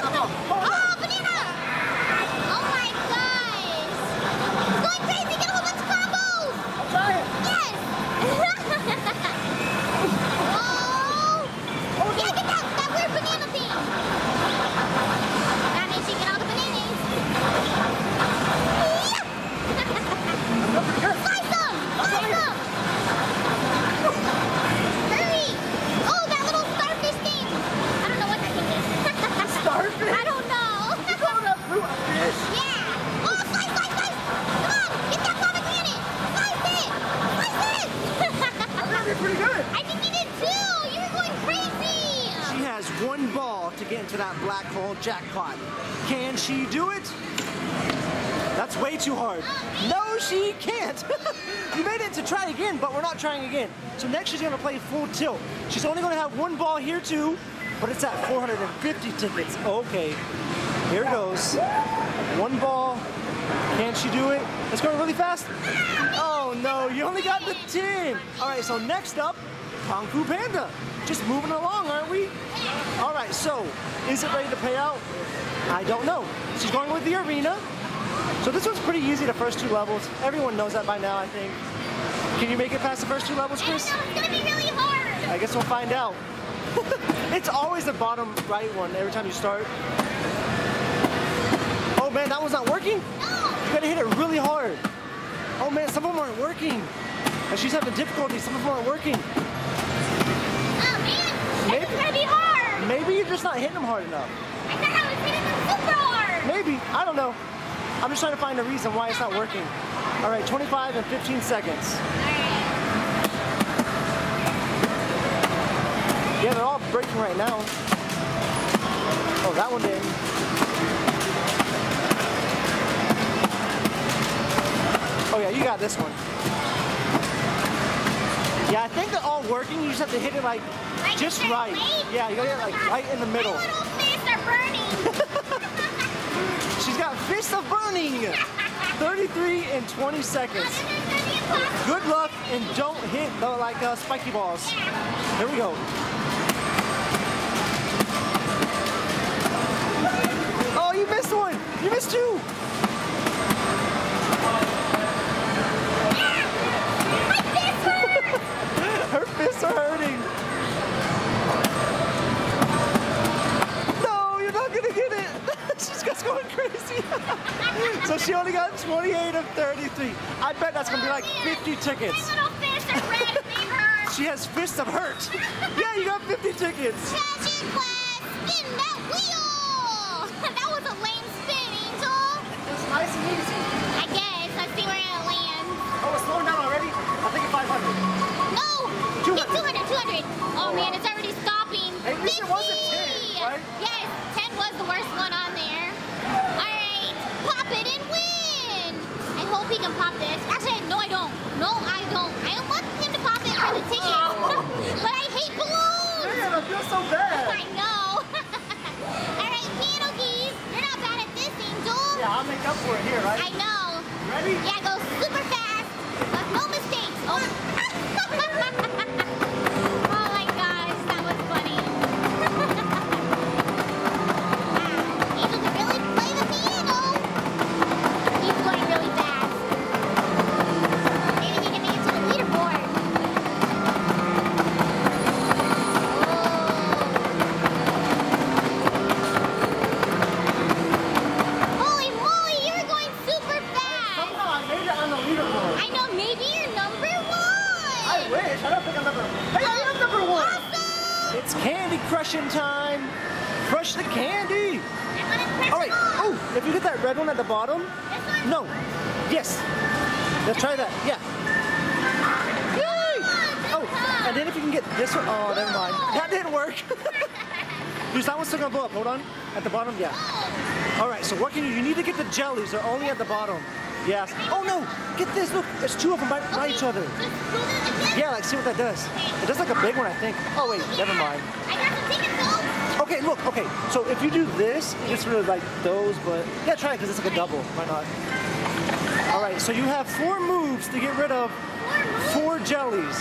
Jackpot. Can she do it? That's way too hard. No, she can't. You made it to try again, but we're not trying again. So next she's going to play full tilt. She's only going to have 1 ball here too, but it's at 450 tickets. Okay, here it goes. 1 ball. Can she do it? It's going really fast. Oh no, you only got the 10. All right, so next up, Kung Fu Panda. Just moving along, aren't we? All right, so is it ready to pay out? I don't know. She's going with the arena. So this one's pretty easy, the first two levels. Everyone knows that by now, I think. Can you make it past the first two levels, Chris? I don't know, it's gonna be really hard. I guess we'll find out. It's always the bottom right one every time you start. Oh man, that one's not working? No. You gotta hit it really hard. Oh man, some of them aren't working. And she's having difficulty, some of them aren't working. Oh man, it's gonna be hard. Maybe you're just not hitting them hard enough. I thought I was hitting them super hard. Maybe, I don't know. I'm just trying to find a reason why it's not working. All right, 25 and 15 seconds. All right. Yeah, they're all breaking right now. Oh, that one didn't. Oh yeah, you got this one. Yeah, I think they're all working. You just have to hit it like just right. Yeah, you gotta get like right in the middle. My little fists are burning. She's got fists of burning. 33 and 20 seconds. Good luck and don't hit the spiky balls. Here we go. Oh, you missed one. You missed two. Her fists are hurting. No, you're not gonna get it. She's just going crazy. So she only got 28 of 33. I bet that's gonna be like 50 tickets. My little fists are red, they hurt. She has fists of hurt. Yeah, you got 50 tickets. Magic glass in that wheel. That was a lame spin, Angel. It was nice and easy. I guess. I think we're gonna land. Oh, it's slowing down already? I think it's 500. No! 200. It's 200. Oh man, it's already stopping. At least it wasn't 10, right? Yes, 10 was the worst one on there. Alright, pop it and win! I hope he can pop this. Actually, no I don't. No, I don't. I don't want him to pop it for the ticket. But I hate balloons! Man, I feel so bad. I know. Alright, Pinocchio, you're not bad at this, Angel. Yeah, I'll make up for it here, right? I know. Ready? Yeah, go super fast. No mistakes. Oh. Oh my gosh, that was funny. Wow, Angel can really play the piano. He's going really fast. Maybe he can make it to the leaderboard. Oh. Holy moly, you're going super fast. Somehow I made it on the leaderboard. I know, maybe you're number one. I wish. I don't think I'm number one. Hey, I am number one. Awesome. It's candy crushing time. Crush the candy. All right. Oh, if you get that red one at the bottom. No. Yes. Let's try that. Yeah. Yay. Oh, and then if you can get this one. Oh, never mind. That didn't work. Dude, that one's still going to blow up. Hold on. At the bottom? Yeah. All right. So what can you need to get the jellies. They're only at the bottom. Yes. Oh no! Get this! Look, there's two of them by each other. Yeah, like see what that does. It does like a big one, I think. Oh wait, never mind. Okay, look. Okay, so if you do this, it's really like those, but yeah, try it because it's like a double. Why not? All right, so you have four moves to get rid of four jellies.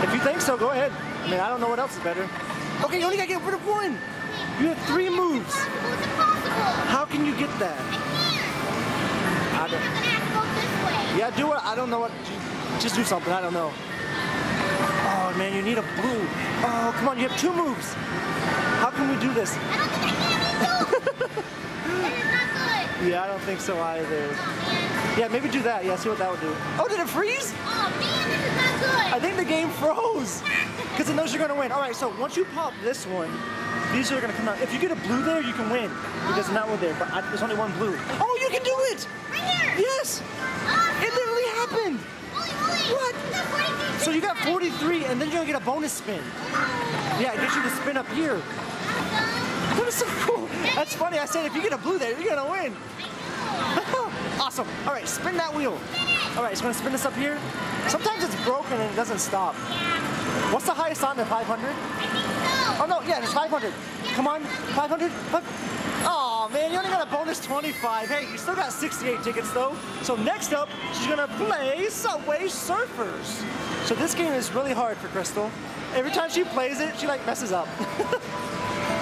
If you think so, go ahead. I mean, I don't know what else is better. Okay, you only gotta get rid of one. You have three moves. How can you get that? I don't. Yeah, do it. I don't know what. Just do something. I don't know. Oh man, you need a blue. Oh come on, you have two moves. How can we do this? I don't think I can do two. This is not good. Yeah, I don't think so either. Oh, yeah, maybe do that. Yeah, see what that would do. Oh, did it freeze? Oh man, this is not good. I think the game froze because it knows you're gonna win. All right, so once you pop this one, these are gonna come out. If you get a blue there, you can win. Because not one there, but there's only one blue. Oh, you can do it! Right here! Yes! It literally happened! Holy, what? So you got 43, and then you're gonna get a bonus spin. Oh. Yeah, it gets you to spin up here. Awesome. That is so cool. That's funny, I said if you get a blue there, you're gonna win. Awesome. All right, spin that wheel. All right, it's gonna spin this up here. Sometimes it's broken and it doesn't stop. Yeah. What's the highest on there, 500? I think so. Oh no, yeah, there's 500. Yeah. Come on, 500? Oh man, you only got a bonus 25. Hey, you still got 68 tickets though. So next up, she's gonna play Subway Surfers. So this game is really hard for Crystal. Every time she plays it, she like messes up.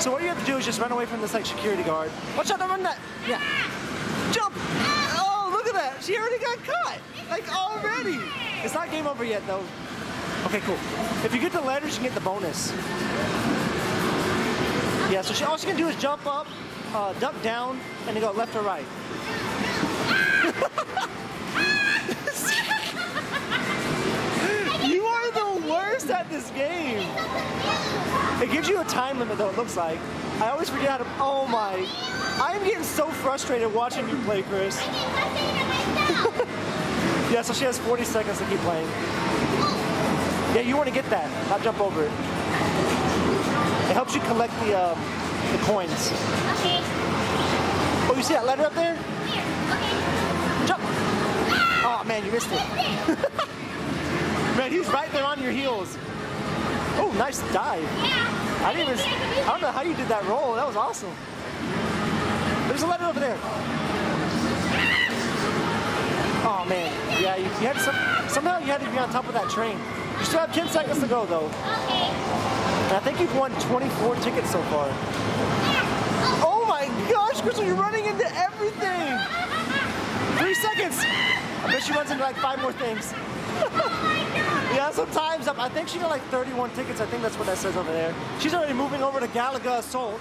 So what you have to do is just run away from this like security guard. Watch out, don't run that. Yeah. Jump. She already got caught. Like, already. It's not game over yet, though. Okay, cool. If you get the letters, you can get the bonus. Yeah, so all she can do is jump up, duck down, and then go left or right. You are the worst at this game. It gives you a time limit, though, it looks like. I always forget how to... Oh, my... I'm getting so frustrated watching you play, Chris. Yeah, so she has 40 seconds to keep playing. Yeah, you want to get that, not jump over it. It helps you collect the coins. Okay. Oh, you see that letter up there? Here. Okay. Jump. Ah! Oh, man, you missed it. Man, he's right there on your heels. Oh, nice dive. Yeah. I don't know how you did that roll. That was awesome. There's a letter over there. Oh, man. Yeah, you had somehow you had to be on top of that train. You still have 10 seconds to go, though. Okay. And I think you've won 24 tickets so far. Yeah. Oh, my gosh, Crystal, you're running into everything. 3 seconds. I bet she runs into like 5 more things. Yeah, sometimes I think she got like 31 tickets. I think that's what that says over there. She's already moving over to Galaga Assault.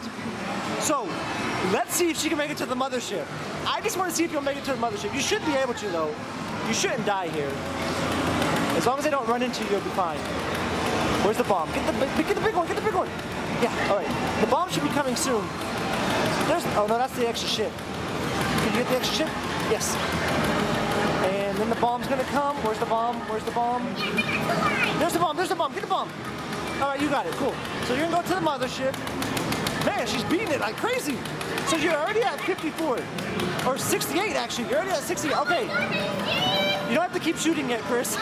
So, let's see if she can make it to the mothership. I just want to see if you'll make it to the mothership. You should be able to, though. You shouldn't die here. As long as they don't run into you, you'll be fine. Where's the bomb? Get the big one. Get the big one. Yeah. All right. The bomb should be coming soon. There's. Oh no, that's the extra ship. Can you get the extra ship? Yes. And then the bomb's gonna come. Where's the bomb? Where's the bomb? There's the bomb. There's the bomb. Get the bomb. All right, you got it. Cool. So you're gonna go to the mothership. Man, she's beating it like crazy. So you're already at 54 or 68 actually. You're already at 68. Okay. You don't have to keep shooting yet, Chris.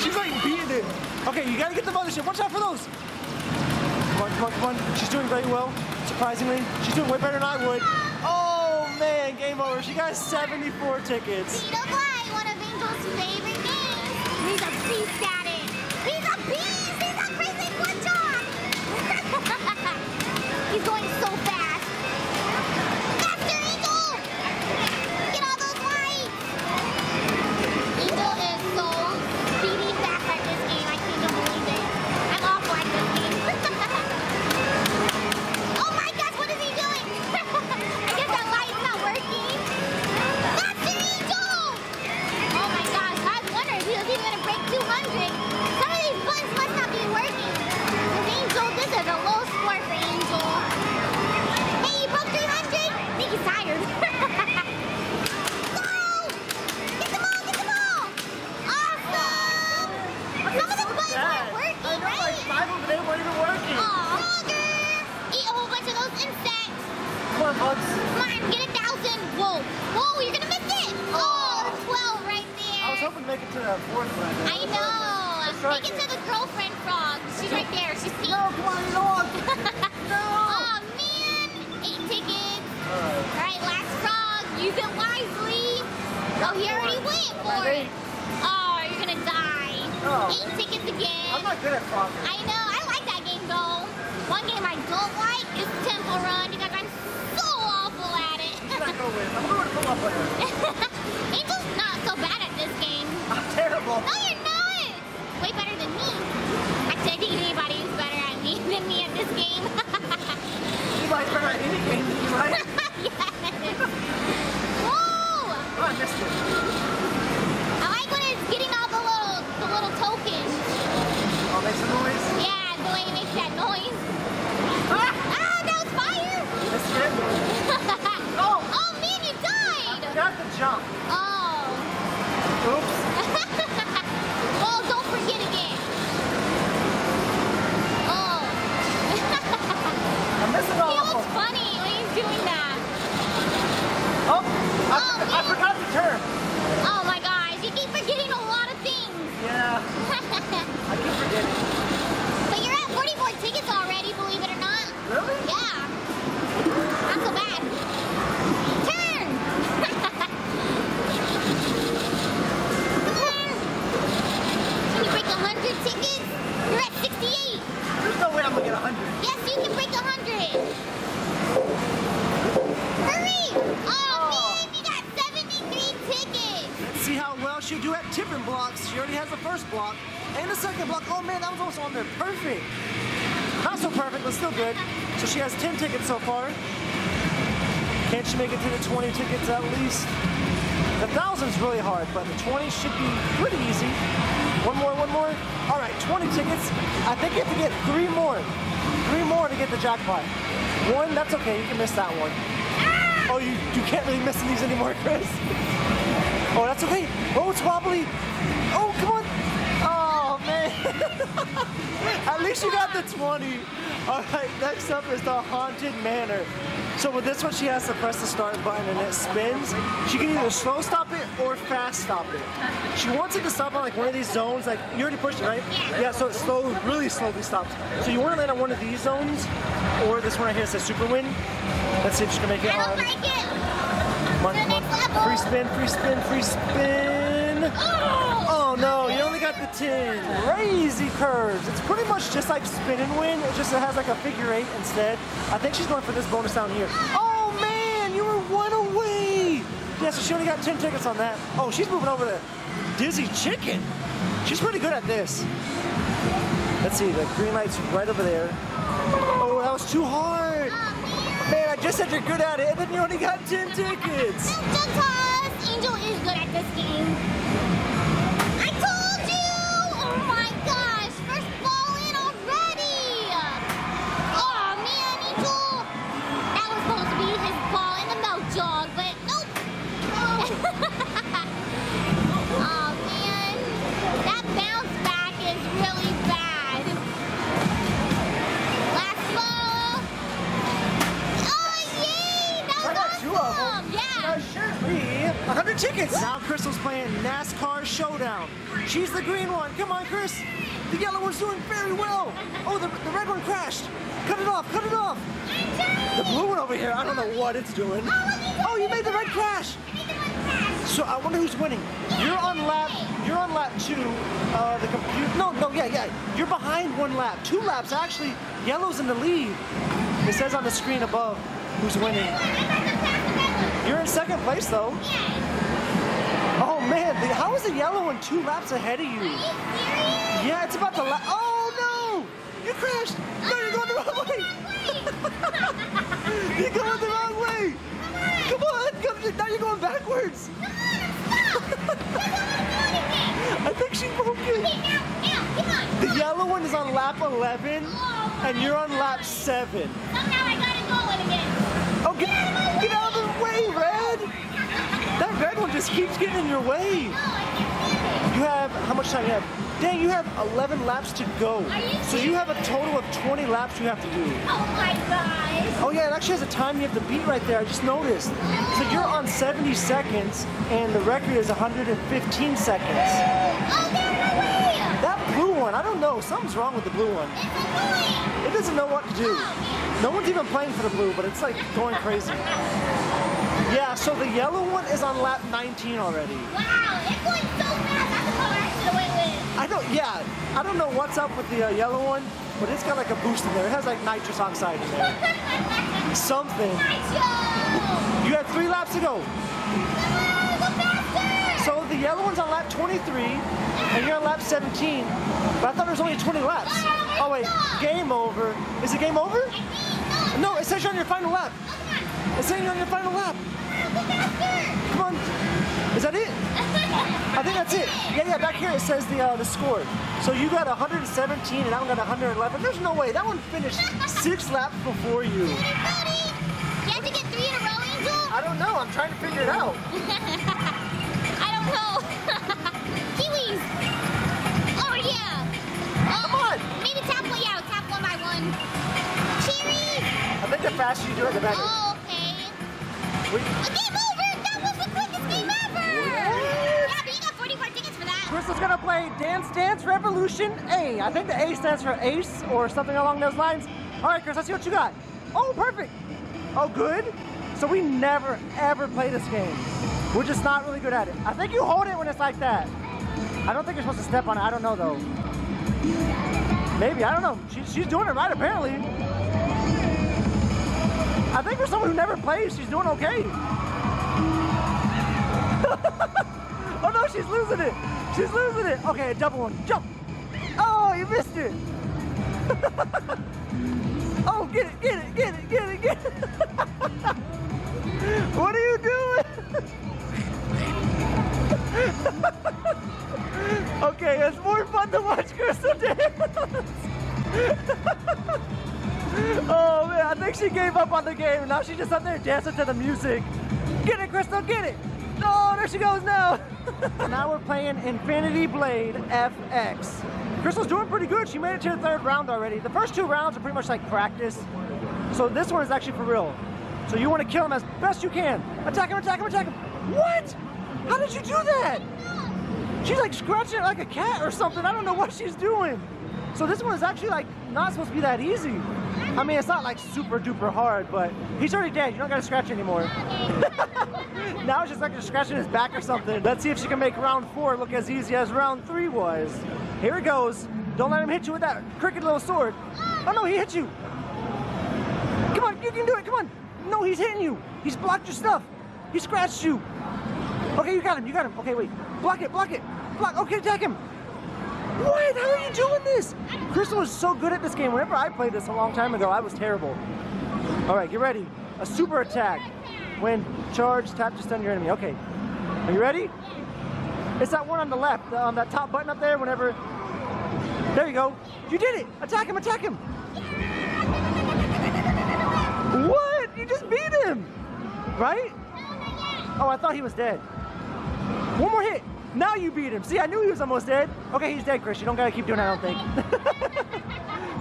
She's like beating it. Okay, you gotta get the mothership. Watch out for those. Come on, come on, come on. She's doing very well, surprisingly. She's doing way better than I would. Oh man, game over. She got 74 tickets. Beat a Fly, one of Angel's favorite games. He's a beast at it. He's a beast. He's a crazy good job. He's going so fast. Faster, Eagle! Get all those lights. Eagle is so beating fast at this game. I can't believe it. I'm awful at this game. Oh my gosh, what is he doing? I guess that light's not working. Faster, Eagle! Oh my gosh, I wonder if he was even going to break 200. Some of these buttons must not be working. Because Angel, this is a low score for Angel. He's tired. Go! Get the ball! Get the ball! Awesome! Some of the buttons weren't working, I know, right? Like 5 of them weren't even working. Aw, Bugger! Eat a whole bunch of those insects. Come on, Bugs. Come on, get 1,000. Whoa. Whoa, you're going to miss it. Oh, 12 right there. I was hoping to make it to the fourth one. I know. Make it to the girlfriend frog. She's right there. She's seen. No, come on, no. No. Oh, man. 8 tickets. Alright, last frog, use it wisely. Oh, he already went for it. Oh, you're gonna die. No. 8 tickets again. I'm not good at frogs. I know, I like that game though. One game I don't like is Temple Run because I'm so awful at it. I'm not gonna win. I'm gonna come up with her. Angel's not so bad at this game. I'm terrible. No, you're not. Way better than me. Actually, I think anybody who's better at me than me at this game. Anybody's better at any game than you, right? Yes. Whoa! Oh, I missed it. I like when it's getting all the little tokens. Oh, makes a noise? Yeah, the way it makes that noise. Ah, oh, that was fire! That's it. Oh! Oh, man, you died! I forgot the jump. Oh. Oops. already has the first block and the second block. Oh man, that was also on there. Perfect. Not so perfect, but still good. So she has 10 tickets so far. Can she make it to the 20 tickets at least? The 1,000's really hard, but the 20 should be pretty easy. One more. All right, 20 tickets. I think you have to get three more. Three more to get the jackpot. One, that's okay, you can miss that one. Oh, you can't really miss these anymore, Chris. Oh, that's okay. Oh, it's wobbly. Oh, come on. Oh, man. At least you got the 20. All right, next up is the Haunted Manor. So with this one, she has to press the start button and it spins. She can either slow stop it or fast stop it. She wants it to stop on like one of these zones. Like, you already pushed it, right? Yeah, so it really slowly stops. So you want to land on one of these zones or this one right here that says Super Win. Let's see if she can make it on. I don't like it. Come on. Free spin. Oh no, you only got the 10. Crazy curves. It's pretty much just like spin and win. It just has like a figure eight instead. I think she's going for this bonus down here. Oh man, you were one away. Yeah, so she only got 10 tickets on that. Oh, she's moving over to Dizzy Chicken. She's pretty good at this. Let's see, the green light's right over there. Oh, that was too hard. Man, I just said you're good at it, and then you only got 10 tickets. Just because Angel is good at this game. I told you! Oh my gosh, first ball in already! Oh man, Angel! That was supposed to be his ball in the milk jug, but nope. Oh man, that bounce back is really bad. Last ball. Yeah. That should be 100 tickets. Now Crystal's playing NASCAR Showdown. She's the green one. Come on, Chris. The yellow one's doing very well. Oh, the red one crashed. Cut it off. The blue one over here, I don't know what it's doing. Oh, you made the red crash. So I wonder who's winning. You're on lap two. You're behind one lap. Two laps, actually. Yellow's in the lead. It says on the screen above who's winning. You're in second place, though. Yeah. Oh, man. How is the yellow one 2 laps ahead of you? Are you serious? Yeah, it's about the lap. Oh, no. You crashed. No, you're going the wrong way. You're going the wrong way. Come on. Now you're going backwards. Come on. Stop. I think she broke it. Okay, now. Come on. The yellow one is on lap 11, and you're on lap 7. Somehow I got it going again. Oh, get out of the way, Red! That red one just keeps getting in your way. You have, how much time you have? Dang, you have 11 laps to go. So you have a total of 20 laps you have to do. Oh my gosh. Oh yeah, it actually has a time you have to beat right there, I just noticed. So you're on 70 seconds, and the record is 115 seconds. Oh, get out of my way! That blue one, I don't know, something's wrong with the blue one. It doesn't know what to do. No one's even playing for the blue, but it's like going crazy. Yeah, so the yellow one is on lap 19 already. Wow, it's going so fast. That's the color I should have went with. I don't know what's up with the yellow one, but it's got like a boost in there. It has like nitrous oxide in there. Something. You have 3 laps to go. Go faster! So the yellow one's on lap 23, and you're on lap 17. But I thought there was only 20 laps. Oh wait, game over. Is it game over? No, it says you're on your final lap. It's saying you're on your final lap. Come on. Is that it? I think that's it. Yeah, back here it says the score. So you got 117 and I got 111. There's no way. That one finished 6 laps before you. You have to get 3 in a row, Angel? I don't know. I'm trying to figure it out. I don't know. Kiwis. Oh, yeah. Come on. Maybe tap one by one. Cherries. I think the faster you do it, the better. Wait. A game over! That was the quickest game ever! What? Yeah, but you got 44 tickets for that. Crystal's gonna play Dance Dance Revolution A. I think the A stands for ace or something along those lines. All right, Chris, let's see what you got. Oh, perfect. Oh, good. So we never, ever play this game. We're just not really good at it. I think you hold it when it's like that. I don't think you're supposed to step on it. I don't know, though. Maybe, I don't know. She's doing it right, apparently. I think for someone who never plays, she's doing okay. Oh no, she she's losing it. She's losing it. Okay, a double one. Jump. Oh, you missed it. Oh, get it, get it, get it, get it, get it. What are you doing? Okay, it's more fun to watch Crystal dance. Oh man, I think she gave up on the game. Now she's just up there dancing to the music. Get it, Crystal, get it. Oh, there she goes now. Now we're playing Infinity Blade FX. Crystal's doing pretty good. She made it to the third round already. The first two rounds are pretty much like practice. So this one is actually for real. So you want to kill him as best you can. Attack him, attack him, attack him. What? How did you do that? She's like scratching it like a cat or something. I don't know what she's doing. So this one is actually like not supposed to be that easy. I mean, it's not like super duper hard, but he's already dead. You don't gotta scratch anymore. Now it's just like scratching his back or something. Let's see if she can make round four look as easy as round three was. Here it goes. Don't let him hit you with that crooked little sword. Oh no, he hit you. Come on, you can do it, come on. No, he's hitting you. He's blocked your stuff. He scratched you. Okay, you got him, you got him. Okay, wait, block it, block it. Block, okay, attack him. What? How are you doing this? Crystal is so good at this game. Whenever I played this a long time ago, I was terrible. All right, get ready. A super attack. When charged, tap to stun your enemy. Okay. Are you ready? It's that one on the left, that top button up there, whenever. There you go. You did it. Attack him, attack him. What? You just beat him. Right? Oh, I thought he was dead. One more hit. Now you beat him. See, I knew he was almost dead. Okay, he's dead, Chris. You don't gotta keep doing it, I don't think.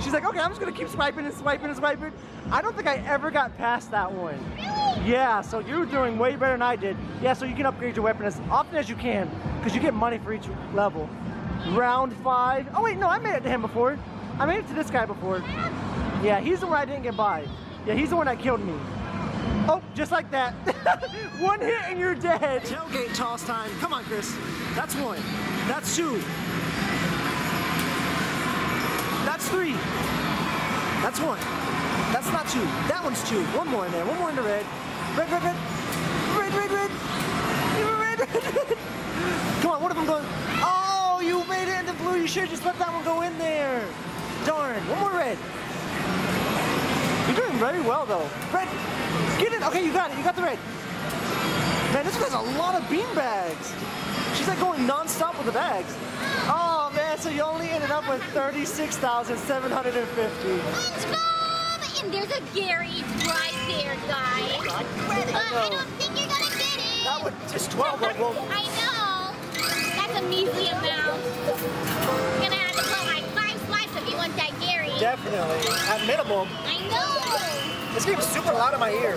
She's like, okay, I'm just gonna keep swiping and swiping and swiping. I don't think I ever got past that one. Really? Yeah, so you're doing way better than I did. Yeah, so you can upgrade your weapon as often as you can, because you get money for each level. Round five. Oh wait, no, I made it to him before. I made it to this guy before. Yeah, he's the one I didn't get by. Yeah, he's the one that killed me. Oh, just like that. One hit and you're dead. Tailgate toss time. Come on, Chris. That's one. That's two. That's three. That's one. That's not two. That one's two. One more in there. One more in the red. Red, red, red. Red, red, red. Red, red, red. Come on, one of them goes. Oh, you made it into blue. You should have just let that one go in there. Darn. One more red. You're doing very well, though. Red. Get it. Okay, you got it. You got the red. Man, this one has a lot of beanbags. She's like going non-stop with the bags. Oh, man, so you only ended up with 36,750. Let's go! And there's a Gary's right there, guys. I don't think you're going to get it. That was just 12 of them. I know. That's a measly amount. You're going to have to go like 5 swipes if you want that Gary. Definitely. At minimum. I know. This game's super loud in my ear.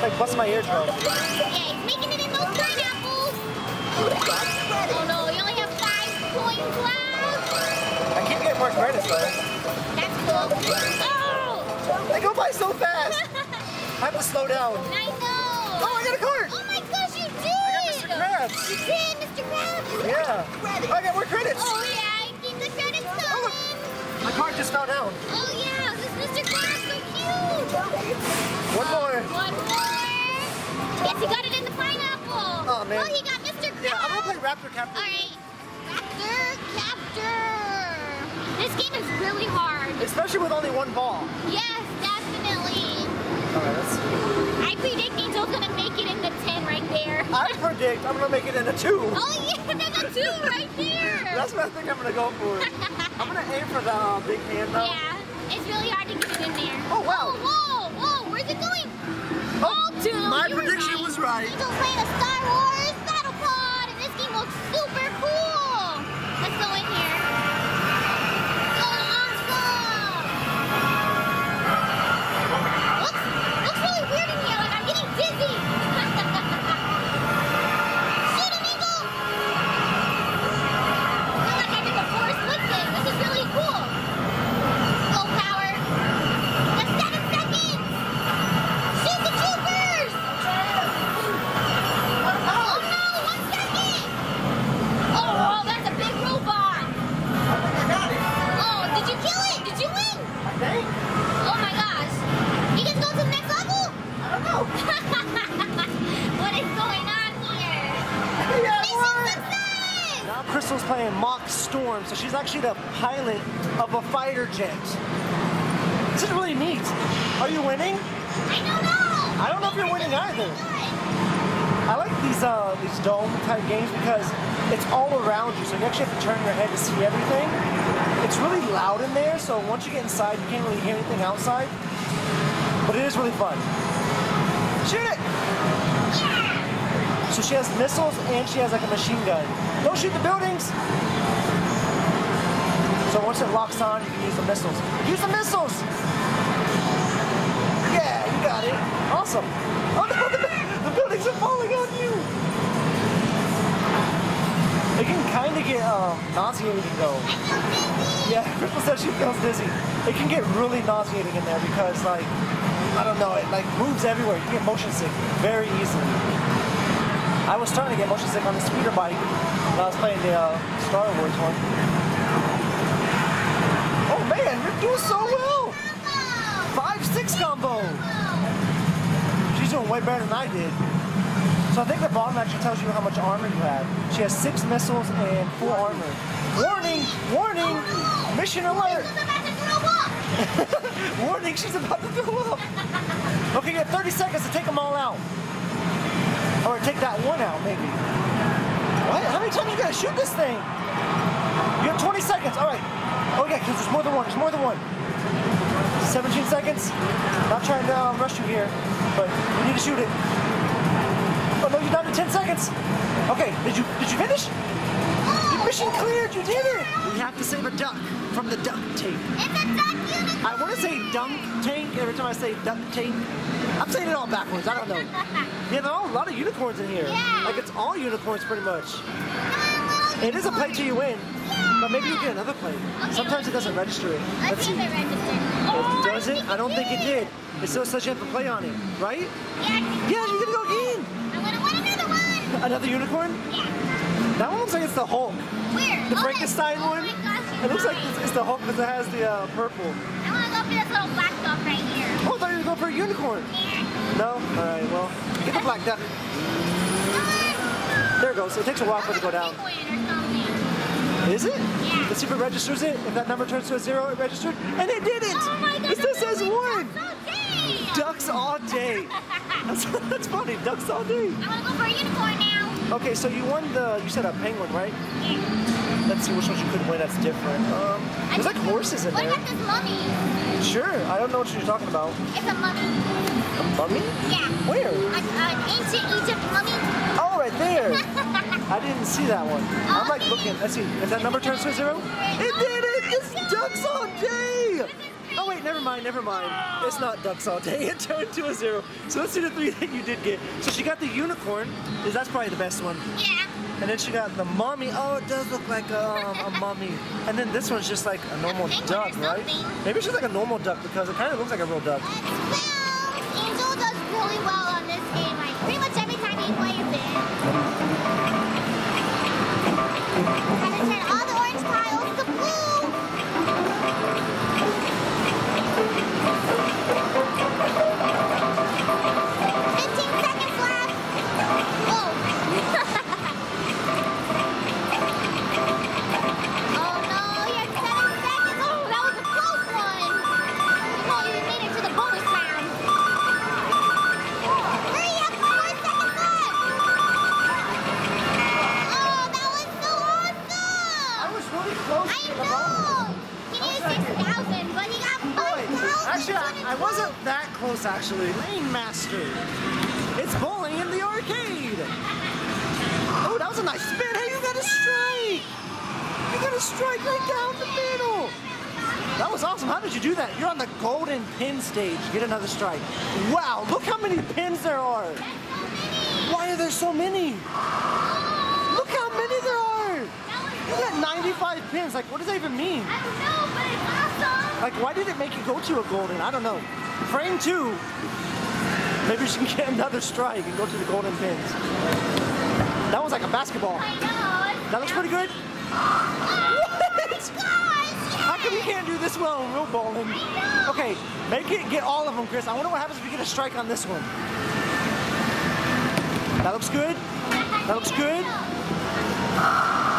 Like busting my eardrum. Yeah, he's making it in those pineapples. Oh no, you only have 5 coins left. I keep getting more credits though. That's cool. Oh! They go by so fast. I have to slow down. I know. Oh, I got a card. Oh my gosh, you did. I got Mr. Krabs. You did, Mr. Krabs. Yeah. I got more credits. Oh yeah, I need the credits though. Oh, my card just fell down. Oh yeah, this is Mr. Krabs. One more. One more. Yes, he got it in the pineapple. Oh, man. Oh, he got Mr. Krabs. Yeah, I'm going to play Raptor Captor. All right. Raptor Captor. This game is really hard. Especially with only one ball. Yes, definitely. All right, let's see. I predict Angel's going to make it in the 10 right there. I predict I'm going to make it in the 2. Oh, yeah, there's a 2 right there. That's what I think I'm going to go for. I'm going to aim for the Big Panda. Yeah. It's really hard to get in there. Oh, wow. Whoa, whoa, whoa. Where's it going? Oh, two. My prediction was right. We're playing a Star Wars battle pod, and this game looks super cool. Let's go in here. So awesome. Looks really weird in here. Like, I'm getting dizzy. Shoot him, Eagle. I feel like I did the Force with it. This is really cool. Crystal's playing Mock Storm, so she's actually the pilot of a fighter jet. This is really neat. Are you winning? I don't know. I don't know if you're winning either. I like these dome type games because it's all around you, so you actually have to turn your head to see everything. It's really loud in there, so once you get inside, you can't really hear anything outside. But it is really fun. Shoot it! Yeah. So she has missiles and she has like a machine gun. Don't shoot the buildings! So once it locks on, you can use the missiles. Use the missiles! Yeah, you got it. Awesome. Oh no, the buildings are falling on you! It can kind of get nauseating though. I feel dizzy. Yeah, Crystal says she feels dizzy. It can get really nauseating in there because, like, I don't know, it like moves everywhere. You get motion sick very easily. I was starting to get motion sick on the speeder bike when I was playing the Star Wars one. Oh man, you're doing so well! 5-6 combo! She's doing way better than I did. So I think the bottom actually tells you how much armor you have. She has 6 missiles and 4 armor. Warning! Warning! Oh, no. Mission alert! She's about to throw up. Warning! She's about to throw up! Okay, you have 30 seconds to take them all out. Or take that one out, maybe. What? How many times are you gonna shoot this thing? You have 20 seconds, alright. Oh yeah, because there's more than one, there's more than one. 17 seconds. Not trying to rush you here, but you need to shoot it. Oh no, you're down to 10 seconds. Okay, did you finish? Oh. Your mission cleared, you did it! We have to save a duck from the duck tank. It's a duck unicorn! I want to say dunk tank every time I say duck tank. I'm saying it all backwards, I don't know. Yeah, there are a lot of unicorns in here. Yeah. Like it's all unicorns pretty much. It is a play till you win, yeah. But maybe you get another play. Okay, sometimes it doesn't register it. Let's see if it registers. Oh, if it doesn't, I don't think it did. It still says you have to play on it, right? Yeah, you're gonna go again! Another unicorn? Yeah. That one looks like it's the Hulk. Weird. The Frankenstein one? Oh my gosh, it looks like it's the Hulk because it has the purple. I want to go for this little black duck right here. Oh, I thought you were going for a unicorn. Yeah. No? Alright, well, get the black duck. There it goes. It takes a while for it to go down. Is it? Yeah. Let's see if it registers it. If that number turns to a 0, it registered. And it didn't! Oh my gosh, it still says 1! Ducks all day. That's funny. Ducks all day. I want to go for a unicorn now. Okay, so you won the. You said a penguin, right? Yeah. Let's see which ones you could win. That's different. There's like horses in there. What about this mummy? Sure. I don't know what you're talking about. It's a mummy. A mummy? Yeah. Where? An ancient Egypt mummy. Oh, right there. I didn't see that one. Okay. I'm like looking. Let's see. If that number turns to a 0, it did it. It's ducks all day. Oh wait, never mind, never mind. It's not ducks all day, it turned to a 0. So let's see the 3 that you did get. So she got the unicorn, because that's probably the best one. Yeah. And then she got the mommy. Oh, it does look like a mommy. And then this one's just like a normal duck, right? Maybe she's like a normal duck, because it kind of looks like a real duck. Well, Angel does really well on this game, like pretty much every time he plays it. Trying to turn all the orange tiles to blue. I wasn't that close actually. Rain Master. It's bowling in the arcade. Oh, that was a nice spin. Hey, you got a strike. You got a strike right down the middle. That was awesome. How did you do that? You're on the golden pin stage. Get another strike. Wow, look how many pins there are. Why are there so many? Look how many there are. You got 95 pins. Like, what does that even mean? I don't know, but it's awesome. Like, why did it make you go to a golden? I don't know. Frame 2. Maybe she can get another strike and go to the golden pins. That was like a basketball. I know. That looks pretty good. Oh, what? Gosh, yes. How come you can't do this well in real bowling? I know. Okay, make it get all of them, Chris. I wonder what happens if you get a strike on this one. That looks good. That looks good.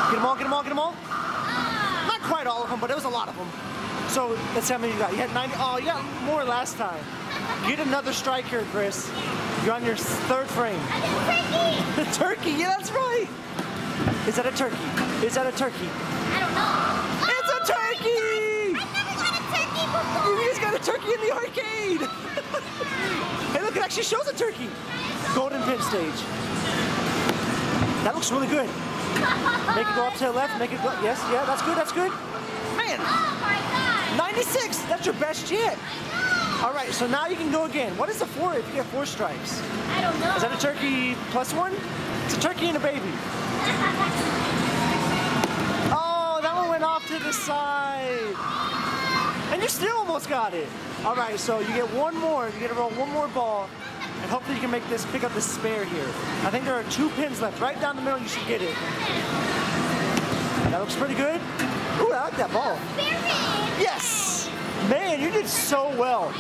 Get them all, get them all, get them all? Not quite all of them, but it was a lot of them. So let's see how many you got. You had 90. Oh, you got more last time. Get another strike here, Chris. You're on your third frame. I did a turkey! Turkey, yeah, that's right. Is that a turkey? Is that a turkey? I don't know. It's a turkey! I've never got a turkey before. You just got a turkey in the arcade. Hey, look, it actually shows a turkey. Golden pin stage. That looks really good. Make it go up to the left. Make it go. Yes, yeah, that's good. That's good. Man. Oh my God. 96. That's your best yet. All right, so now you can go again. What is the four if you get four stripes? I don't know. Is that a turkey plus one? It's a turkey and a baby. Oh, that one went off to the side. And you still almost got it. All right, so you get one more. You get to roll one more ball. And hopefully you can make this, pick up the spare here. I think there are two pins left. Right down the middle, you should get it. That looks pretty good. Ooh, I like that ball. Yes. Man, you did so well.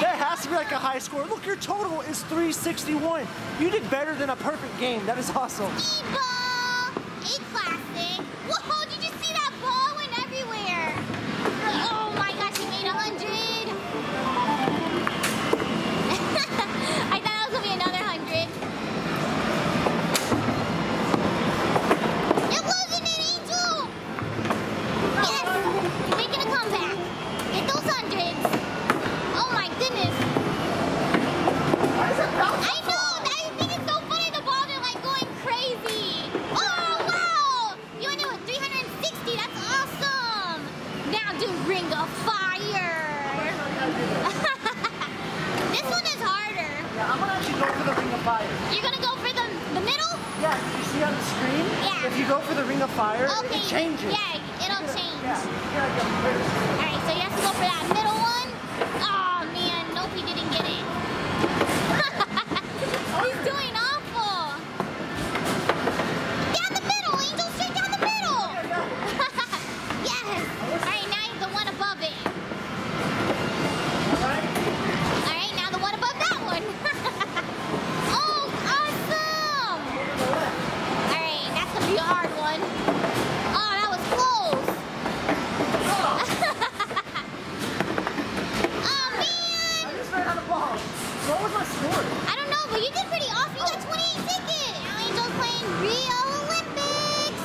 That has to be like a high score. Look, your total is 361. You did better than a perfect game. That is awesome. E-ball! E-classic. Whoa, did you see that ball went everywhere? Oh my gosh, you made 100. I thought it was going to be another 100. It wasn't an angel! Yes, you're making a comeback. Get those hundreds. Oh my goodness. I know. I think it's so funny. The balls are like going crazy. Oh wow! You ended with 360. That's awesome. Now do Ring of Fire. This one is harder. Yeah, I'm gonna actually go for the Ring of Fire. You're gonna go for the middle? Yeah. You see on the screen? Yeah. If you go for the Ring of Fire, okay. It changes. Yeah, it'll change. Yeah. All right. So you have to go for that middle one. Oh man, nope, he didn't get it. He's doing awful. Down the middle, Angel, straight down the middle. Yes. All right, now the one above it. All right, now the one above that one. Oh, awesome. All right, that's gonna be a hard one. Oh, that was close. What was my score? I don't know, but you did pretty awesome. You got 28 tickets. Now Angel's playing Rio Olympics.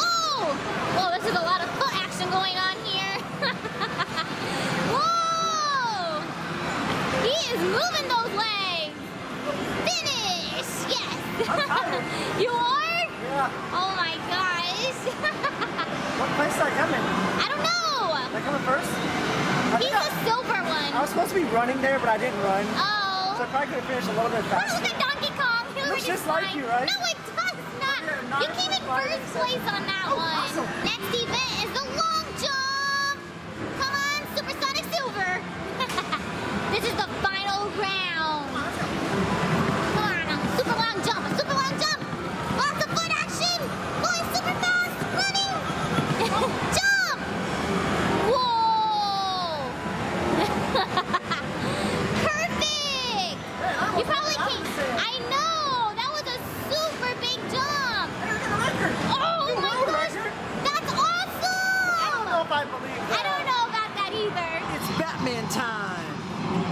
Whoa! Whoa, this is a lot of foot action going on here. Whoa! He is moving those legs. Finish! Yes. I'm tired. You are? Yeah. Oh my gosh. What place are I coming? I don't know. Am I coming first? He's the silver one. I was supposed to be running there, but I didn't run. Oh. So I probably could have finished a little bit faster. Look at Donkey Kong. He looks just like you, right? No, it does not. You came in first place on that one. Awesome. Next event is the long jump. Come on, Supersonic Silver. This is the final round. Come on, super long jump, super long jump. Lots of foot action. Boy, super fast, running. Jump. Perfect! You probably can't. I know! That was a super big jump! Oh my gosh! That's awesome! I don't know if I believe that. I don't know about that either. It's Batman time!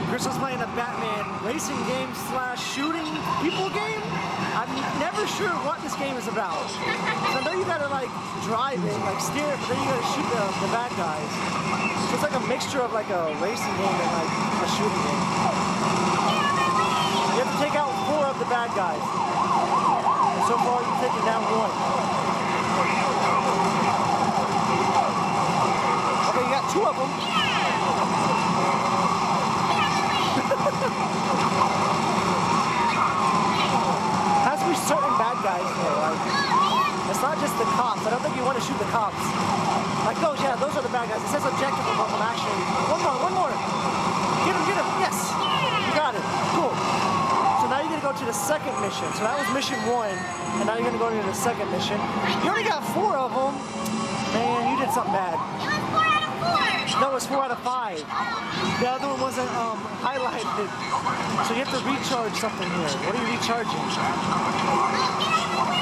Chris was playing a Batman racing game slash shooting people game. I'm never sure what this game is about. So I know you gotta like drive it, like steer it, but then you gotta shoot the bad guys. So it's like a mixture of like a racing game and like a shooting game. You have to take out four of the bad guys. And so far you've taken down one. Okay, you got two of them. Has to be certain bad guys though, like. It's not just the cops. I don't think you want to shoot the cops. Like those, yeah, those are the bad guys. It says objective on them, actually. One more, one more. Get him, get him. Yes. You got it. Cool. So now you're going to go to the second mission. So that was mission one, and now you're going to go into the second mission. You already got four of them. Man, you did something bad. It was 4 out of 4. No, it was 4 out of 5. The other one wasn't highlighted. So you have to recharge something here. What are you recharging?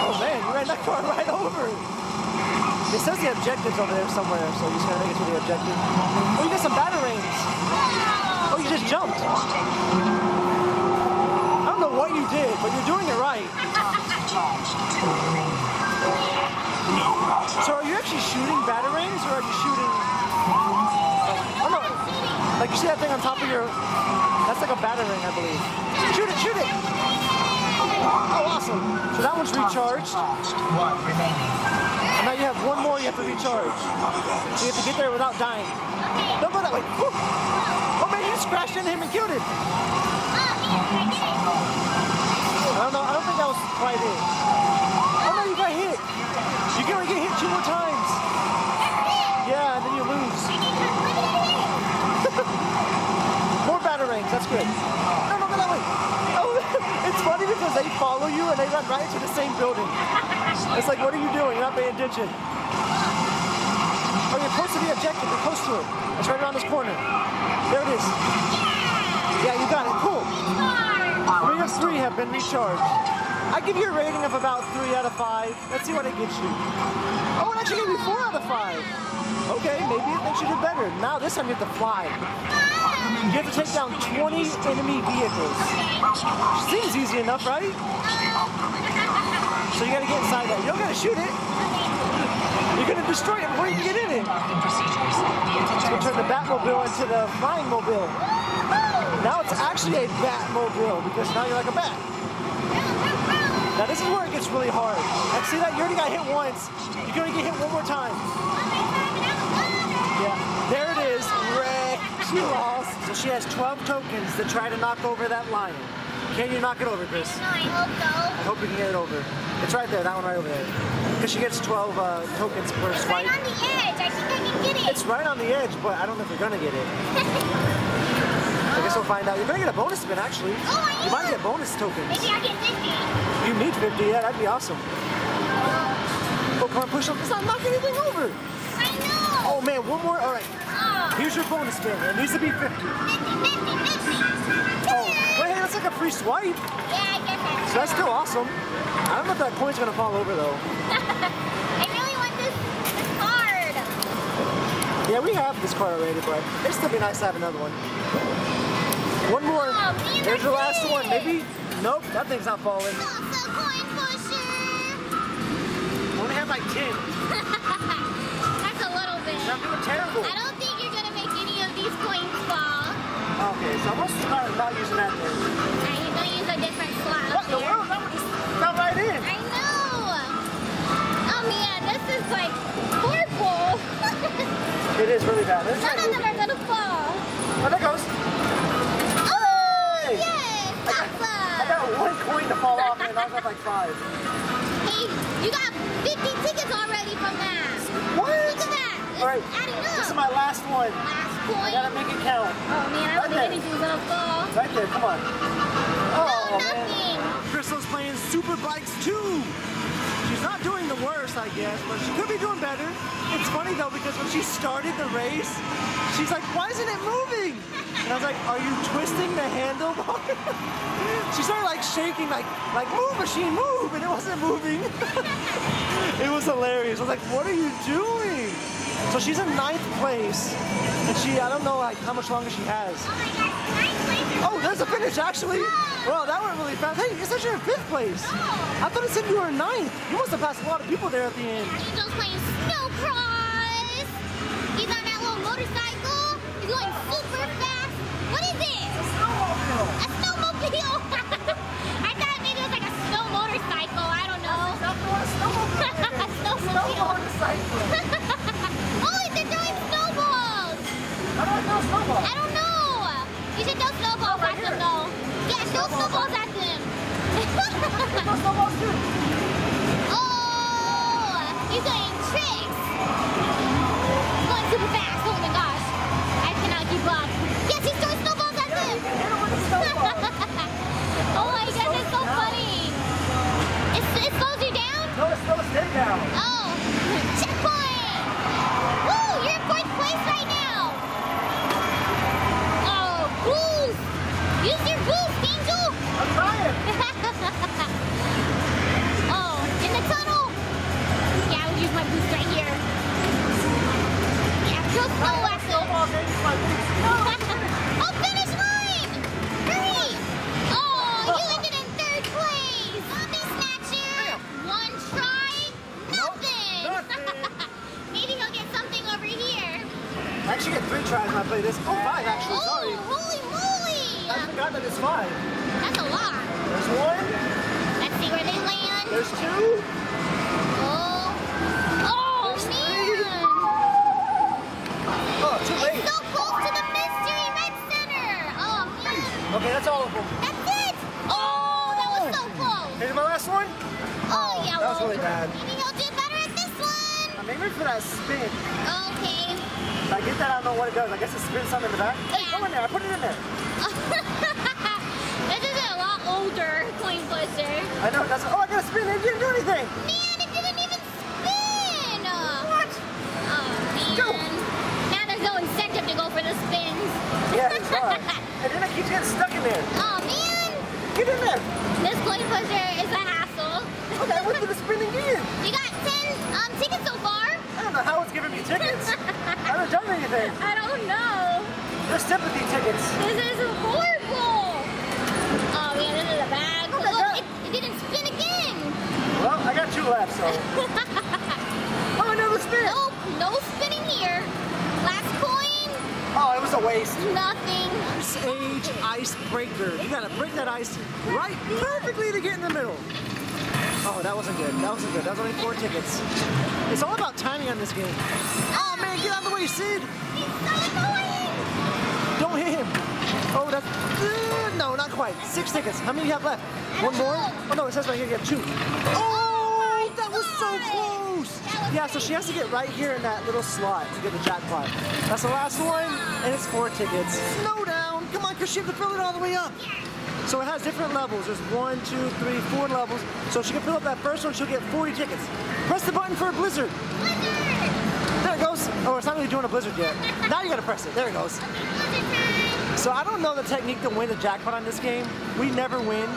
Oh man, you ran that car right over. It says the objective's over there somewhere, so you just gotta make it to the objective. Oh, you got some batarangs! Oh, you just jumped! I don't know what you did, but you're doing it right. So are you actually shooting batarangs, or are you shooting... I don't know. Like, you see that thing on top of your... That's like a batarang, I believe. Shoot it, shoot it! Oh, awesome! So that one's recharged. One remaining. And now you have one more you have to recharge. So you have to get there without dying. Don't go that way. Woo. Oh man, you just crashed into him and killed him. I don't know, I don't think that was quite it. Oh no, you got hit. You can only get hit 2 more times. Yeah, and then you lose. More batarangs, that's good. No, no, go that way. Oh, it's funny because they follow you and they run right into the same building. It's like, what are you doing? You're not paying attention. Oh, you're close to the objective. You're close to it. It's right around this corner. There it is. Yeah, you got it. Cool. 3 of 3 have been recharged. I give you a rating of about 3 out of 5. Let's see what it gets you. Oh, it actually gave you 4 out of 5. Okay, maybe it thinks you did better. Now this time you have to fly. You have to take down 20 enemy vehicles. Seems easy enough, right? So you gotta get inside that. You don't gotta shoot it. You're gonna destroy it before you can get in it. So turn the Batmobile into the flying mobile. Now it's actually a Batmobile because now you're like a bat. Now this is where it gets really hard. Like, see that? You already got hit once. You can only get hit 1 more time. Yeah, there it is. Wreck. She lost. So she has 12 tokens to try to knock over that lion. Can you knock it over, Chris? No, I hope so. I hope you can get it over. It's right there, that one right over there. Because she gets 12 tokens per swipe. It's right on the edge. I think I can get it. It's right on the edge, but I don't think you're going to get it. I guess we'll find out. You're going to get a bonus spin, actually. Oh, you might get bonus tokens. Maybe I get 50. You need 50, yeah, that'd be awesome. Oh, come on, push up. It's not knocking anything over. I know. Oh, man, one more. All right. Oh. Here's your bonus spin. It needs to be 50. 50, 50, 50. Oh. That's like a free swipe. Yeah, I guess that's so that's still awesome. I don't know if that coin's gonna fall over though. I really want this card. Yeah, we have this card already, but it'd still be nice to have another one. One more. Oh, there's your last one, maybe? Nope, that thing's not falling. Pop the Coin Pusher. I only have like 10. That's a little bit. I'm doing terrible. I don't think you're gonna make any of these coins fall. Okay, so what's the card about using that thing? I'm going to use a different slot. What in the world? That one just fell right in. I know. Oh, man, this is like horrible. It is really bad. This None of them are going to fall. Oh, there goes. Oh, yay! Awesome. I got 1 coin to fall off, and I got like 5. Hey, you got 50 tickets already from that. What? Look at that. It's all right. Adding up. This is my last one. I gotta make it count. Oh man, I don't think anything's gonna fall. Right there, come on. Oh, no, nothing. Crystal's playing Super Bikes 2. She's not doing the worst, I guess, but she could be doing better. It's funny though, because when she started the race, she's like, why isn't it moving? And I was like, are you twisting the handlebar? She started like shaking, like move machine, move, and it wasn't moving. It was hilarious. I was like, what are you doing? So she's in 9th place, and I don't know like how much longer she has. Oh my gosh, 9th place. Oh, there's a finish actually. Oh. Wow, that went really fast. Hey, it's actually in 5th place. Oh. I thought it said you were in 9th. You must have passed a lot of people there at the end. Angel's playing snowcross. He's on that little motorcycle. He's going super fast. What is it? A snowmobile. A snowmobile. I thought maybe it was like a snow motorcycle. I don't know. A snowmobile. A snow motorcycle. I don't know snowballs. I don't know. You should throw snowballs at them, though. Yeah, throw snowballs at them. Throw snowballs too. Oh, he's doing tricks. Going super fast. Oh my gosh, I cannot keep up. Yes, he's throwing snowballs at them. Oh my gosh, that's so funny. It slows you down? No, it slows him down. Oh, checkpoint. I'll finish mine! Hurry! Oh, you ended in third place! Zombie Snatcher! One try, nothing! Maybe he'll get something over here. I actually get 3 tries when I play this. Oh, 5 actually, sorry. Oh, holy moly! I forgot that it's 5. That's a lot. There's 1. Let's see where they land. There's 2. Okay, that's all of them. That's it! Oh, that was so close! Here's my last one? Oh, yeah, that was really bad. Maybe he'll do better at this one! I'm aiming for that spin. Okay. If I get that, I don't know what it does. I guess it spins something in the back. Yeah. Hey, go in there. I put it in there. This is a lot older coin pusher. I know. That's, oh, I got a spin. It didn't do anything. Man, it didn't even spin! What? Oh, man. Go. Now there's no incentive to go for the spins. Yeah, it's hard. And then it keeps getting stuck in there. Oh man! Get in there! This coin pusher is a hassle. Okay, I went for the spin again. You got 10 tickets so far. I don't know how it's giving me tickets. I haven't done anything. I don't know. They're sympathy tickets. This is horrible. Oh man, this is a bad. Oh, it didn't spin again. Well, I got 2 left, so. Oh, another spin. Nope, no spinning here. Last coin. Oh, it was a waste. Nothing. Age icebreaker. You gotta break that ice right perfectly to get in the middle. Oh, that wasn't good. That wasn't good. That was only 4 tickets. It's all about timing on this game. Oh man, get out of the way, Sid! He's so annoying! Don't hit him! Oh, that's no, not quite. 6 tickets. How many do you have left? 1 more? Oh no, it says right here you have 2. Oh, that was so close! Yeah, so she has to get right here in that little slot to get the jackpot. That's the last one, and it's 4 tickets. Slow down! Come on, because she has to fill it all the way up. So it has different levels. There's 1, 2, 3, 4 levels. So if she can fill up that first one, she'll get 40 tickets. Press the button for a blizzard. Blizzard! There it goes. Oh, it's not really doing a blizzard yet. Now you gotta press it. There it goes. So I don't know the technique to win the jackpot on this game. We never win.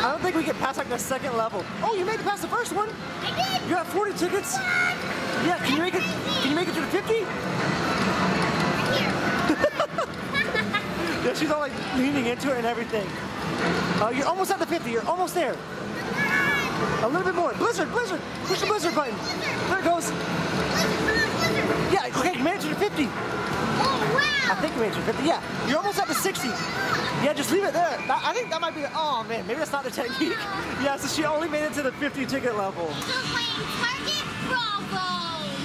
I don't think we get past like the 2nd level. Oh, you made it past the 1st one. I did. You got 40 tickets. What? Yeah, can you make it? Can you make it to the 50? Yeah, she's all like leaning into it and everything. Oh, you're almost at the 50. You're almost there. A little bit more. Blizzard, blizzard. Push the blizzard button. There it goes. Yeah, okay, you made it to the 50. I think we made it to 50. Yeah, you're almost at the 60. Yeah, just leave it there. I think that might be. Oh man, maybe that's not the technique. Yeah, so she only made it to the 50 ticket level. So playing Target Bravo.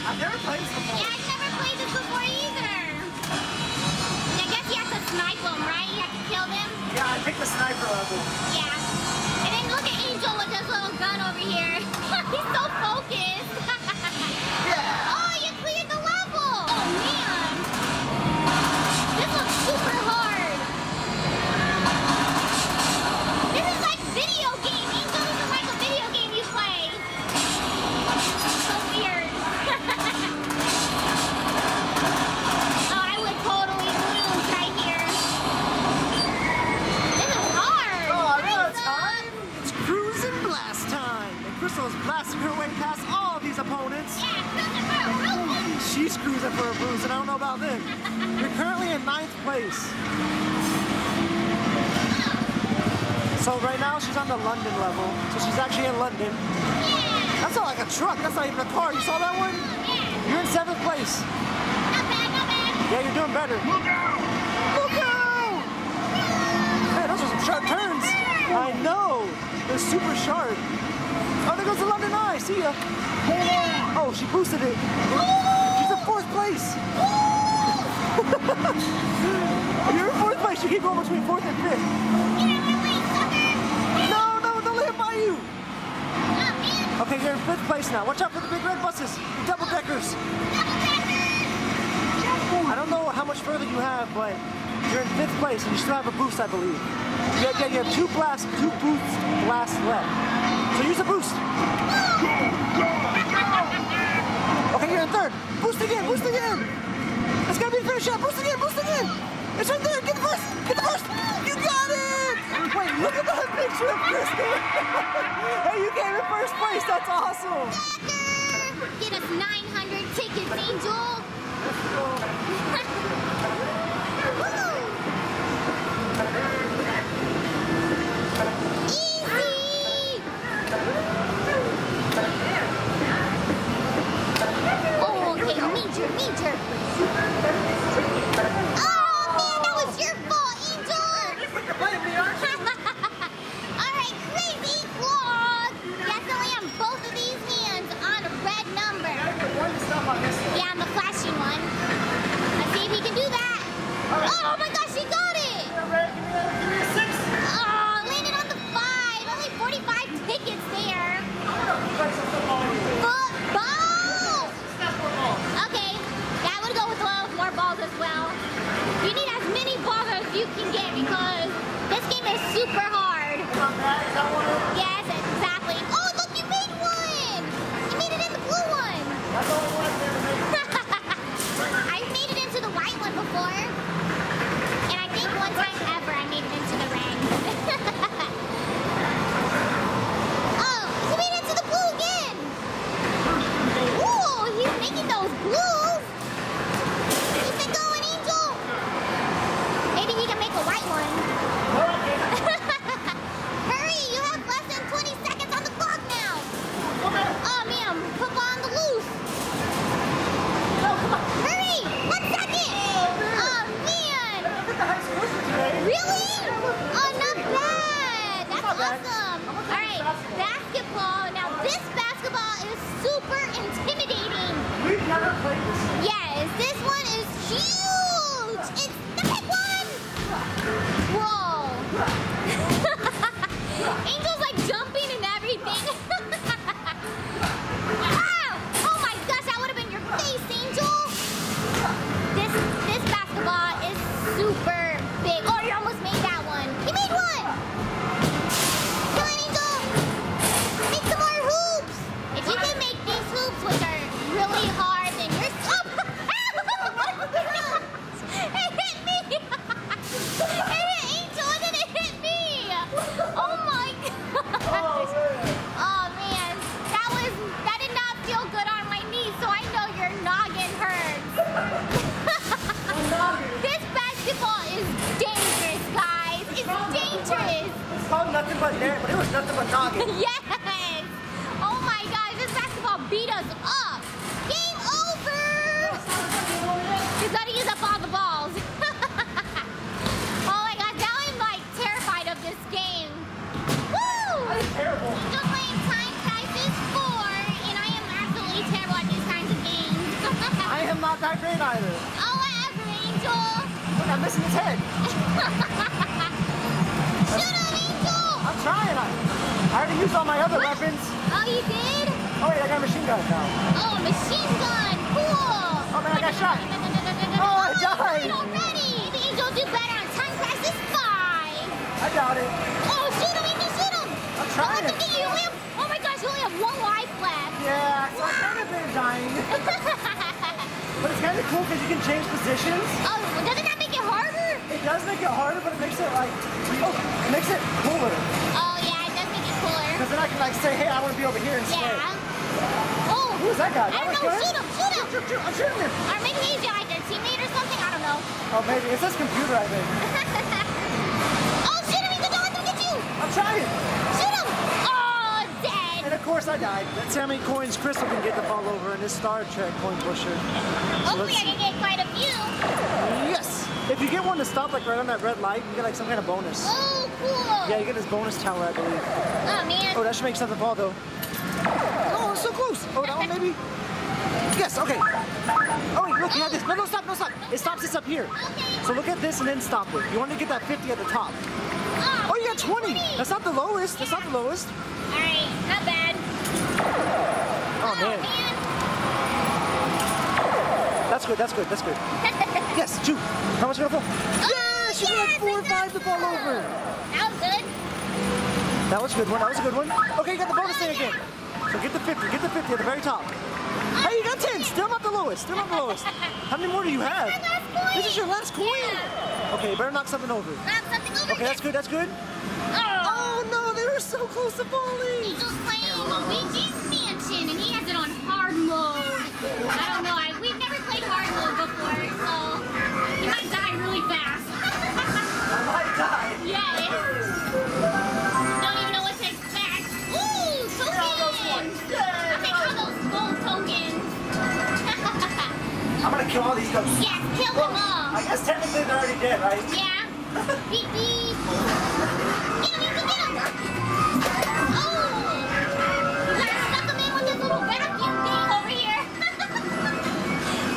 I've never played this before. Yeah, I've never played this before either. And I guess you have to snipe them, right? You have to kill them. Yeah, I picked the sniper level. Yeah, and then look at Angel with his little gun over here. He's so focused. Yeah. Oh, you cleared the level. Oh man. Super hard. This is like video game. Angel, this is like a video game you play. So weird. Oh, I would totally lose right here. This is hard. Oh, I know it's hard. It's cruising blast time. And Crystal is blasting her way past all of these opponents. Yeah, cruising for a bruising. She's cruising for a bruise, and I don't know about them. You're currently in 9th place. So right now she's on the London level. So she's actually in London. Yeah. That's not like a truck. That's not even a car. You saw that one? Yeah. You're in 7th place. Not bad, not bad. Yeah, you're doing better. Look out! Look out! Hey, those are some sharp turns. I know. They're super sharp. Oh, there goes the London Eye. See ya. Yeah. Oh, she boosted it. Ooh. She's in 4th place. Ooh. You're in 4th place. You keep going between 4th and 5th. Get out of my way, sucker! No, no, don't let it by you. Oh, man. Okay, you're in 5th place now. Watch out for the big red buses, the double deckers. Double deckers! I don't know how much further you have, but you're in 5th place and you still have a boost, I believe. Yeah, you have 2 boosts left. So use a boost. Go, go, go! Okay, you're in 3rd. Boost again. Boost again. It's gotta be a finish up. Boost again, boost again. It's right there. Get the first. Get the first. You got it. Wait, look at that picture of Kristen. Hey, you came in 1st place. That's awesome. Get us 900 tickets, Angel. because this game is super hard. Yes, exactly. Oh, look, you made one! You made it in the blue one. I've made it into the white one before. And I think one time ever I made it into the red. Oh, he made it into the blue again. Ooh, he's making those blue. Hurry, you have less than 20 seconds on the clock now. Oh, ma'am, put on the loose. No, come on. Hurry, 1 second. Oh, man. Really? Oh, not bad. That's awesome. All right, basketball. Now, this basketball is super intimidating. We've never played this one. Yes, this one is huge. It's the big one. Whoa. Angel's like jumping and everything. Wow! Oh my gosh, that would have been your face, Angel. This basketball is super big. Oh, you almost made that one. You made one. Come on, Angel. Make some more hoops. If you can make these hoops, which are really hard, then you're It hit me. It hit Angel. It didn't hit me. Oh my gosh. Oh man, that did not feel good on my knee, so I know your noggin hurts. This basketball is dangerous, guys. It's dangerous. It's called nothing but there, but it was nothing but noggin. Yes. Oh my gosh, this basketball beat us up. Game over. You gotta use up all the balls. Oh my gosh, now I'm like terrified of this game. Woo! That's terrible. Angel playing Time Crisis 4, and I am absolutely terrible at these kinds of games. I am not that great either. Oh, whatever, Angel. Look, I'm missing his head. Shut up, Angel! I'm trying. I already used all my other weapons. Oh, you did? Oh, wait, I got a machine gun now. Oh, machine gun. Cool. Oh, man, I got shot. Oh, I died. Already. The Angel do better on Time Crisis 5. I doubt it. Oh, shoot him, Angel, shoot him. I'm trying to. You only have, oh, my gosh, you only have one life left. Yeah, so I kind of been dying. But it's kind of cool because you can change positions. Oh, doesn't that make it harder? It does make it harder, but it makes it, like, it makes it cooler. Oh, yeah, it does make it cooler. Because then I can, like, say, hey, I want to be over here instead. Yeah. Oh. Who's that guy? I don't know. Shoot him, shoot him. I'm shooting him. Or maybe he's like their teammate or something. I don't know. Oh, maybe. It's this computer, I think. Oh, shoot him. He's going to get you. I'm trying. Shoot him. Oh, dead. And, of course, I died. That's how many coins Crystal can get to fall over in this Star Trek Coin Pusher. Hopefully, I can get quite a few. Yes. If you get one to stop, like, right on that red light, you get, like, some kind of bonus. Oh, cool. Yeah, you get this bonus tower, I believe. Oh, man. Oh, that should make something fall, though. Oh, it's so close. Oh, that one maybe? Yes, okay. Oh, wait, look, you have this. No, no, stop, no, stop. It stops us up here. Okay. So look at this and then stop it. You want to get that 50 at the top. Oh, you got 20. That's not the lowest. Yeah. That's not the lowest. All right, not bad. Oh, man. That's good, that's good, that's good. Yes, two. How much will it fall? Yes, you got like 4 or 5 to fall over. That was good. That was a good one. That was a good one. Okay, you got the bonus thing again. So get the 50. Get the 50 at the very top. Hey, you got 10. Still not the lowest. Still not the lowest. How many more do you have? This is your last coin. Yeah. Okay, better knock something over. Knock something over. Okay, that's good. That's good. Oh, no. They were so close to falling. Angel's playing Luigi's Mansion, and he has it on hard mode. I don't know. We've never played hard mode before, so he might die really fast. I might die. Yes. I'm gonna kill all these ghosts. Yeah, kill them all. I guess technically they're already dead, right? Yeah. Beep beep. Get him, Angel, get him. Oh! You gotta suck him in with this little vacuum thing over here.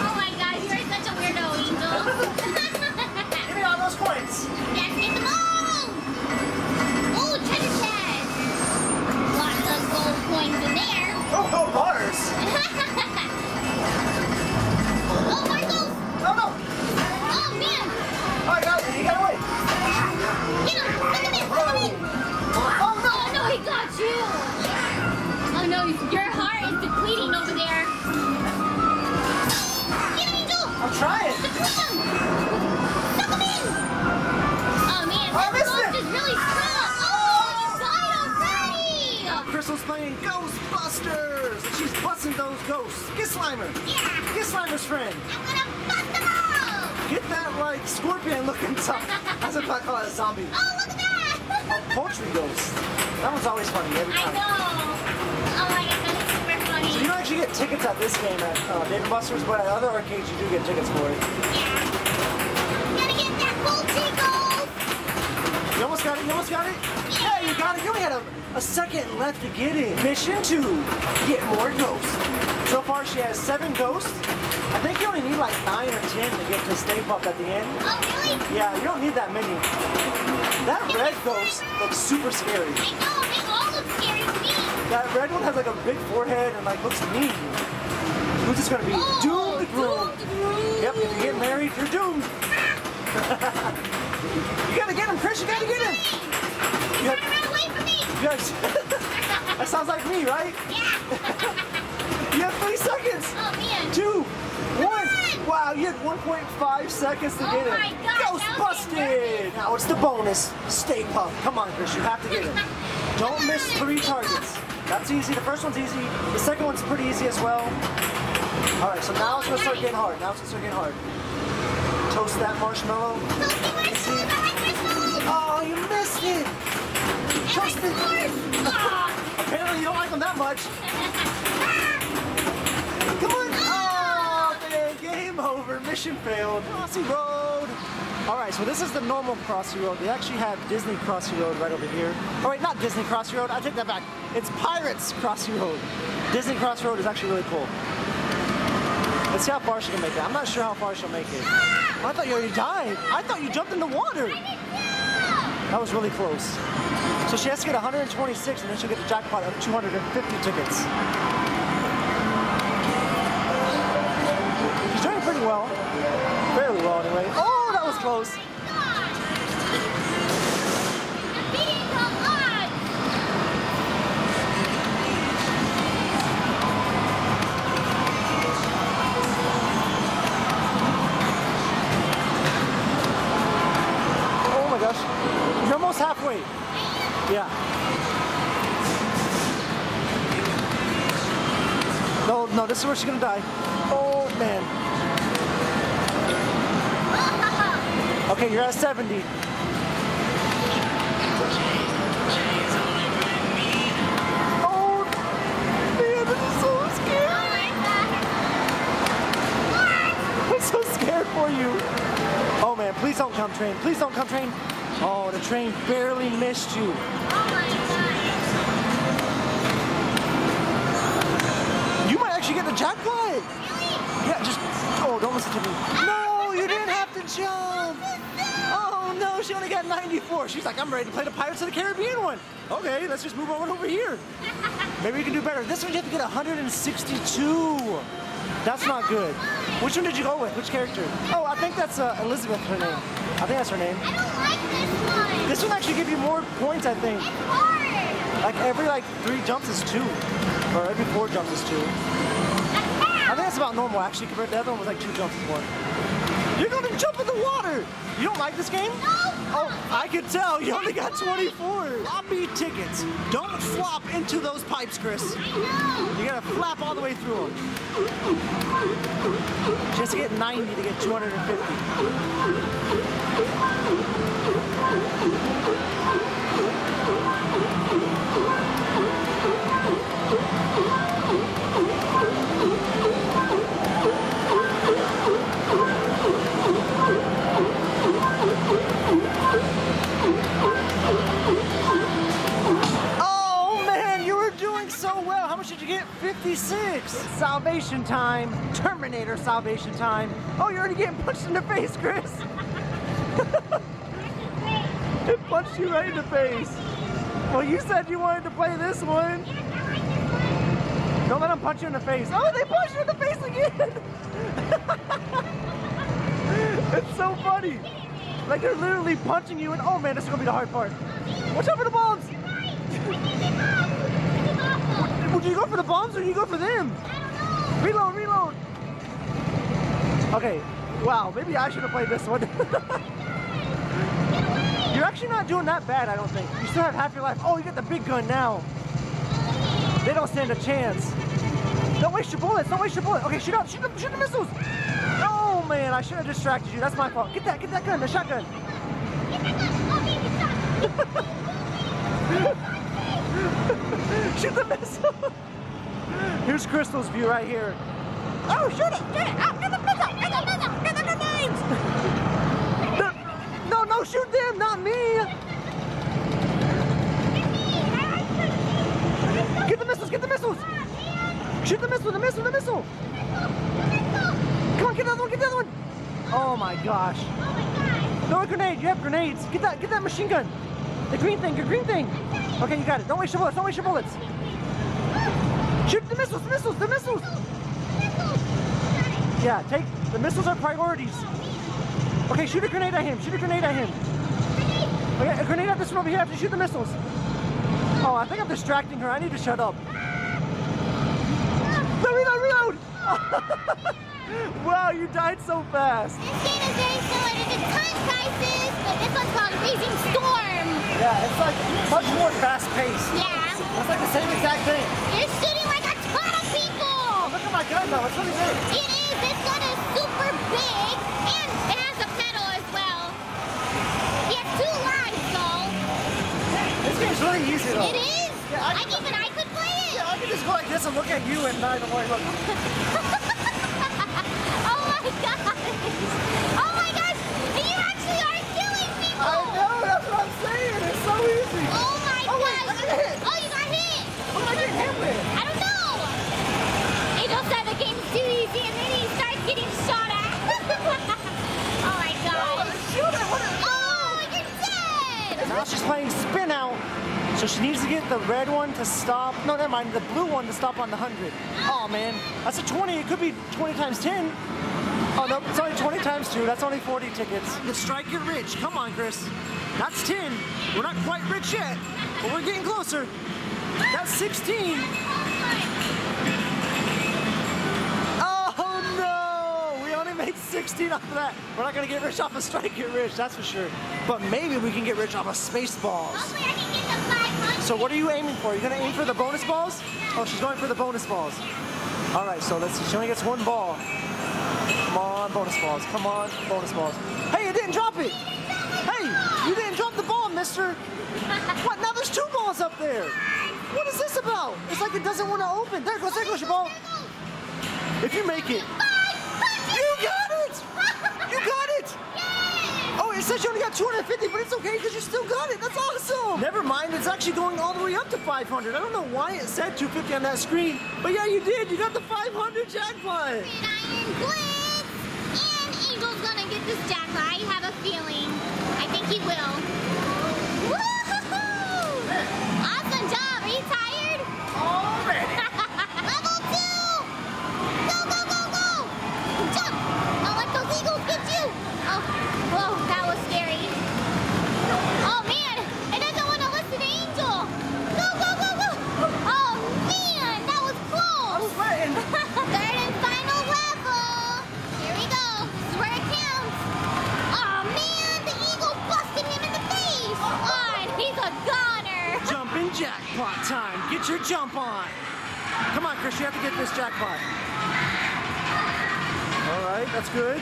Oh my gosh, you are such a weirdo, Angel. Give me all those coins. Yes, get them all. Oh, treasure chest. Lots of gold coins in there. Oh, gold bars. Oh, Marco! Oh, no! Oh, man! All right, guys, you gotta wait. She's busting those ghosts. Get Slimer. Yeah. Get Slimer's friend. I'm gonna bust them all. Get that, like, scorpion-looking zombie. That's what I call it, a zombie. Oh, look at that. A poultry ghost. That one's always funny every time. I know. Oh, my God. That's super funny. So you don't actually get tickets at this game at Dave & Buster's, but at other arcades you do get tickets for it. Yeah. Gotta get that poultry ghost. You almost got it. You almost got it. Hey, you got it. You only had a second left to get it. Mission 2, get more ghosts. So far she has 7 ghosts. I think you only need like 9 or 10 to get to Stay Puft at the end. Oh, really? Yeah, you don't need that many. That red ghost looks super scary. I know, they all look scary to me. That red one has like a big forehead and like looks mean. Who's this gonna be? Oh, doomed groom. Yep, if you get married, you're doomed. You gotta get him, Chris, you gotta get him. You gotta run away from me! Yes. That sounds like me, right? Yeah! You have 3 seconds! Oh, man! 2, 1! Wow, you had 1.5 seconds to get it. Oh, my God! Ghost busted! Now it's the bonus. Stay Puft. Come on, Chris, you have to get it. Don't miss 3 targets. That's easy. The first one's easy. The second one's pretty easy as well. Alright, so now it's gonna start getting hard. Now it's gonna start getting hard. Toast that marshmallow. Oh, you missed it! Apparently you don't like them that much. Come on! Oh, man, game over. Mission failed. Crossy Road. All right, so this is the normal Crossy Road. They actually have Disney Crossy Road right over here. Oh wait, not Disney Crossy Road. I take that back. It's Pirates Crossy Road. Disney Crossy Road is actually really cool. Let's see how far she can make it. I'm not sure how far she'll make it. I thought you already died. I thought you jumped in the water. That was really close. So she has to get 126 and then she'll get the jackpot of 250 tickets. She's doing pretty well. Very well anyway. Oh, that was close. Halfway. Yeah. No, no, this is where she's gonna die. Oh, man. Okay, you're at 70. Oh, man, this is so scary. I'm so scared for you. Oh, man, please don't come, train. Please don't come, train. Oh, the train barely missed you. Oh my God. You might actually get the jackpot. Really? Yeah, just, oh, don't listen to me. No, you didn't have to jump. Oh no, she only got 94. She's like, I'm ready to play the Pirates of the Caribbean one. Okay, let's just move on over here. Maybe you can do better. This one you have to get 162. That's not good. Which one did you go with? Which character? Oh, I think that's Elizabeth, her name. I think that's her name. I don't like this one. This one actually gives you more points, I think. It's hard. Like every 3 jumps is 2. Or every 4 jumps is 2. I think that's about normal actually compared to the other one was like 2 jumps is 1. You're gonna jump in the water! You don't like this game? No! Oh, I could tell. You only got 24. Floppy tickets. Don't flop into those pipes, Chris. I know. You gotta flap all the way through them. Just get 90 to get 250. Oh man, you were doing so well. How much did you get? 56. Salvation time. Terminator salvation time. Oh, you're already getting punched in the face, Chris. It punched you right in the face. Well, you said you wanted to play this one. Don't let them punch you in the face. Oh, they punched you in the face again. It's so funny. Like, they're literally punching you, and oh man, this is gonna be the hard part. Watch out for the bombs. Would you go for the bombs or do you go for them? I don't know. Reload, reload. Okay, wow, maybe I should have played this one. You're actually not doing that bad, I don't think. You still have half your life. Oh, you got the big gun now. They don't stand a chance. Don't waste your bullets, don't waste your bullets. Okay, shoot the missiles. Oh man, I should have distracted you. That's my fault. Get that gun, the shotgun. Shoot the missile. Here's Crystal's view right here. Oh, shoot it, get it. Oh, get the missile, get the missile, get the grenades. No, shoot them, not me. Get the missiles! Get the missiles! Shoot the missile! The missile! The missile! Come on! Get the other one! Get the other one! Oh my gosh! Throw a grenade! You have grenades! Get that machine gun! The green thing! The green thing! Okay, you got it! Don't waste your bullets! Don't waste your bullets! Shoot the missiles! The missiles! The missiles! Yeah, take the missiles are priorities. Okay, shoot a grenade at him! Shoot a grenade at him! Okay, a grenade at this one over here. I have to shoot the missiles. Oh, I think I'm distracting her. I need to shut up. Reload! Wow, you died so fast. This game is very similar to Time Crisis, but this one's called Raging Storm. Yeah, it's like much more fast-paced. Yeah. It's like the same exact thing. You're shooting like a ton of people. Oh, look at my gun though. It's really big. It is. This gun is super big, and it has a pedal as well. You have two lives though. This game's really easy though. It is. Yeah, I could play it. Yeah, I could just go like this and look at you and not even worry about it. Oh my gosh. Oh my gosh. You actually are killing people. I know. That's what I'm saying. It's so easy. Oh my gosh. Wait, I got hit. Oh, you got hit. What did I get hit with? I don't know. He just said the game's too easy and then he starts getting shot at. Oh my gosh. No, shoot it. Oh, you're dead. Now she's playing spin out. So she needs to get the red one to stop. No, never mind. The blue one to stop on the 100. Oh man, that's a 20. It could be 20 times 10. Oh no, it's only 20 times 2. That's only 40 tickets. Let's strike it rich. Come on, Chris. That's 10. We're not quite rich yet, but we're getting closer. That's 16. Oh no, we only made 16 off of that. We're not gonna get rich off of strike it rich. That's for sure. But maybe we can get rich off of space balls. So what are you aiming for? You're gonna aim for the bonus balls? Oh, she's going for the bonus balls. All right, so let's see. She only gets one ball. Come on, bonus balls. Come on, bonus balls. Hey, you didn't drop it. Hey, you didn't drop the ball, mister. What? Now there's two balls up there. What is this about? It's like it doesn't want to open. There goes your ball. If you make it. You got it. You got it. Oh, it says you only got 250, but it's okay because you still got it. That's awesome. Never mind. It's actually going all the way up to 500. I don't know why it said 250 on that screen, but yeah, you did. You got the 500 jackpot. And I'm Blitz. And Eagle's gonna get this jackpot. I have a feeling. I think he will. Woo-hoo-hoo! Awesome job. Are you tired? Already. Level 2. Go, go, go, go. Jump. Don't let those Eagles get you. Oh. Whoa, that was scary. Oh man, it doesn't want to listen to Angel. Go, go, go, go. Oh man, that was close. I'm sweating. Third and final level. Here we go. This is where it counts. Oh man, the Eagle busted him in the face. Oh, and he's a goner. Jumping jackpot time. Get your jump on. Come on, Chris, you have to get this jackpot. All right, that's good.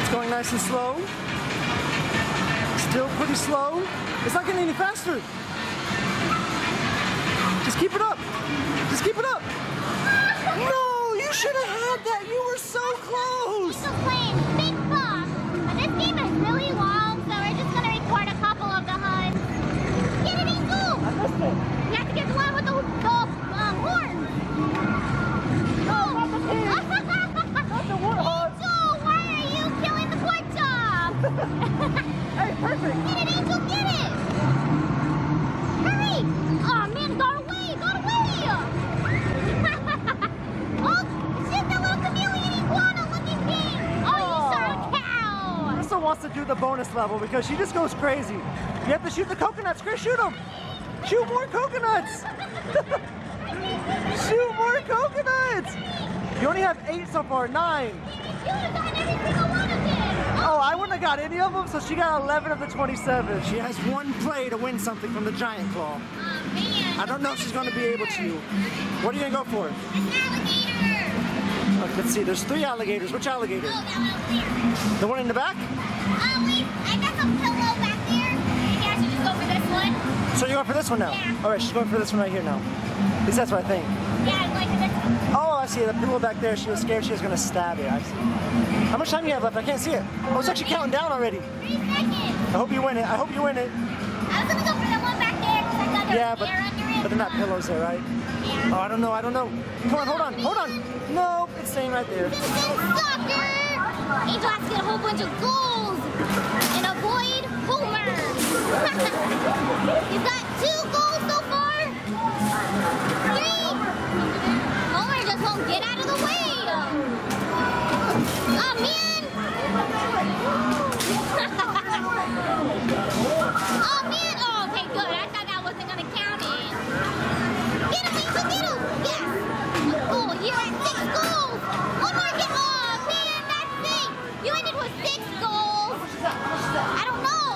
It's going nice and slow. Still pretty slow. It's not getting any faster. Just keep it up. Just keep it up. No, you should have had that. You were so close. We're playing Big Boss. This game is really long, so we're just going to record a couple of the hunts. Get it, Eagle. I missed it. You have to get the one with the horns. Oh, not the pig. Not the warthog. Hey, perfect! Get it, Angel, get it! Hurry! Oh man, got away, got away! Oh, shoot that little chameleon iguana looking thing! Oh, you saw a cow! Crystal wants to do the bonus level because she just goes crazy. You have to shoot the coconuts, Chris, shoot them! Shoot more coconuts! Shoot more coconuts! You only have 8 so far, 9. You would have gotten every single one of them! Oh, I wouldn't have got any of them, so she got 11 of the 27. She has one play to win something from the giant claw. Oh, man. I don't know if she's going to be able to. What are you going to go for? An alligator. Look, let's see. There's three alligators. Which alligator? Oh, that one. The one in the back? Wait. I got some pillow back there. I guess you just go for this one. So you're going for this one now? Yeah. All right. She's going for this one right here now. At least that's what I think. Yeah, I'm going for this one. Oh, I see. The pillow back there. She was scared she was going to stab you. I see. How much time do you have left? I can't see it. Oh, it's actually counting down already. 3 seconds. I hope you win it. I hope you win it. I was going to go for the one back there because I thought there was air under it. But they're not pillows there, right? Yeah. Oh, I don't know. I don't know. Come on, hold on. Hold on. No, it's staying right there. This is soccer. Angel has to get a whole bunch of goals and avoid homers. He's got 2 goals so far. 3. Homer just won't get out of the way. Oh, man. Oh, man. Oh, okay, good. I thought I wasn't going to count it. Get him, Angel, get him. Yes. Oh, you're at 6 goals. One more get. Oh, man, that's it. You ended with 6 goals. I don't know.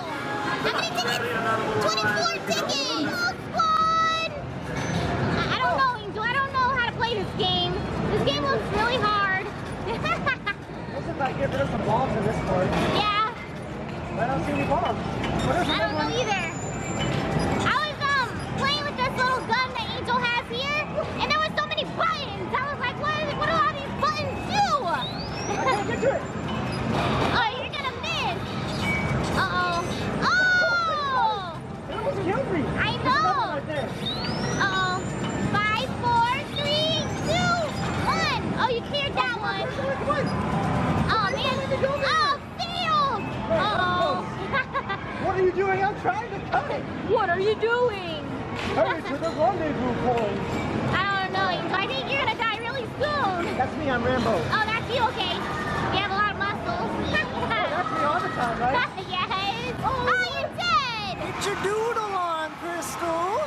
How many tickets? 24 tickets. One. I don't know, Angel. I don't know how to play this game. This game looks really hard. This is like getting rid of some balls in this part. Yeah. I don't see any balls. I don't know either. I was playing with this little gun that Angel has here, and there were so many buttons. I was like, what do all these buttons do? I can't get to it. Oh, you're gonna miss. Uh-oh. Oh! That almost killed me. I know. Right there. Uh-oh. 5, 4, 3, 2, 1. Oh, you cleared that one. Oh, man. Oh, failed. Uh-oh. What are you doing? I'm trying to cut it. What are you doing? Hurry to the rendezvous point. I don't know, Angel. I think you're going to die really soon. That's me. I'm Rambo. Oh, that's you. Okay. You have a lot of muscles. Oh, that's me all the time, right? Yes. Oh, you did. Get your doodle on, Crystal.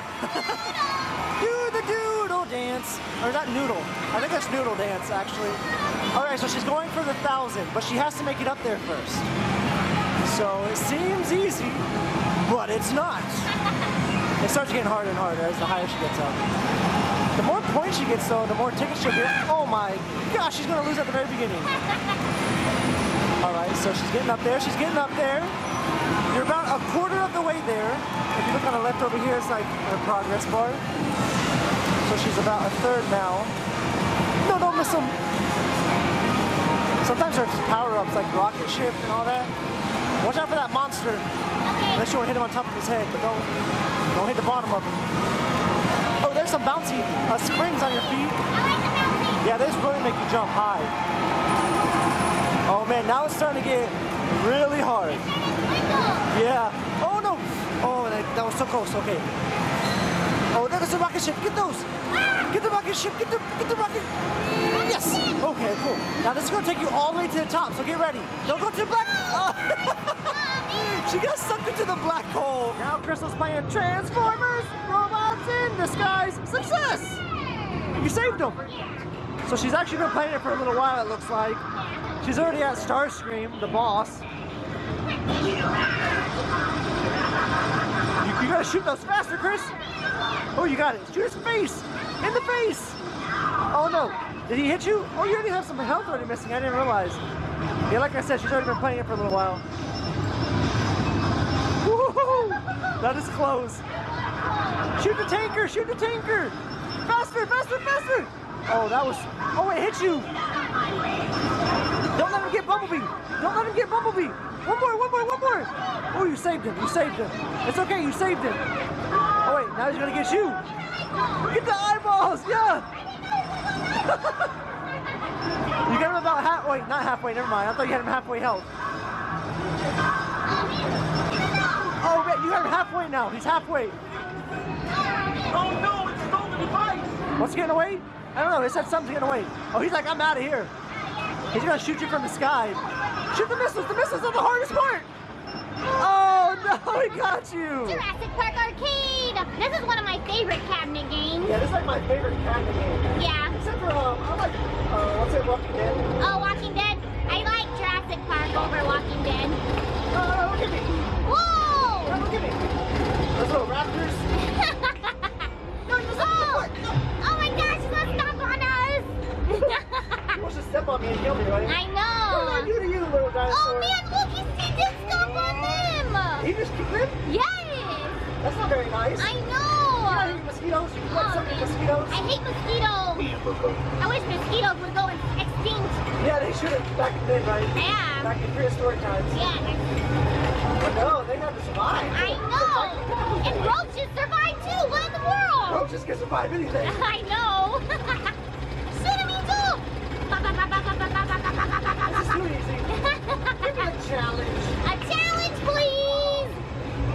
Do the doodle dance. Or is that noodle? I think that's noodle dance, actually. All right, so she's going for the 1,000, but she has to make it up there first. So it seems easy, but it's not. It starts getting harder and harder as the higher she gets up. The more points she gets, though, the more tickets she'll get. Oh my gosh, she's gonna lose at the very beginning. All right, so she's getting up there. She's getting up there. You're about a quarter of the way there. If you look on the left over here, it's like her progress bar. So she's about a third now. No, don't miss them. Sometimes her power-ups, like rocket ship and all that. Watch out for that monster. Okay. Unless you want to hit him on top of his head, but don't hit the bottom of him. Oh, there's some bouncy springs on your feet. I like the bouncy. Yeah, those really make you jump high. Oh man, now it's starting to get really hard. It's starting to wiggle. Yeah. Oh no. Oh, that was so close. Okay. Oh, there's the rocket ship. Get those. Ah. Get the rocket ship. Get the rocket. Yes. Okay, cool. Now this is gonna take you all the way to the top, so get ready. Don't go to the black. Oh. She got sucked into the black hole. Now Crystal's playing Transformers, Robots in Disguise. Success! You saved them. So she's actually been playing it for a little while, it looks like. She's already at Starscream, the boss. You gotta shoot those faster, Chris. Oh, you got it. Shoot his face. In the face. Oh, no. Did he hit you? Oh, you already have some health already missing. I didn't realize. Yeah, like I said, she's already been playing it for a little while. That is close. Shoot the tanker! Shoot the tanker! Faster! Faster! Faster! Oh, that was... Oh, it hit you! Don't let him get Bumblebee! Don't let him get Bumblebee! One more! One more! One more! Oh, you saved him! You saved him! It's okay, you saved him! Oh, wait, now he's gonna get you! Get the eyeballs! Yeah! You got him about halfway... Not halfway, never mind. I thought you had him halfway health. Oh, you got him halfway now. He's halfway. Oh, no, it's stolen device. What's getting away? I don't know. They said something's getting away. Oh, he's like, I'm out of here. He's going to shoot you from the sky. Shoot the missiles. The missiles are the hardest part. Oh, no, he got you. Jurassic Park Arcade. This is one of my favorite cabinet games. Yeah, this is like my favorite cabinet game. Yeah. Except for, I like, what's it, Walking Dead? Oh, Walking Dead. I like Jurassic Park over Walking Dead. Oh, look at me. Whoa. Look at me. Those little raptors. everybody. I know. What did I do to you, little dinosaur? Oh, man, look, he did this stuff on him. He just kicked it? Yes. That's not very nice. I know. You hate mosquitoes? You like something mosquitoes? I hate mosquitoes. I wish mosquitoes would go extinct. Yeah, they should have back in then, right? Yeah. Back in prehistoric times. Yeah. But no, they have to survive. I know. And roaches survive too. What in the world? Roaches can survive anything. I know. Cinnamon too. This is too easy. Give me a challenge. A challenge, please.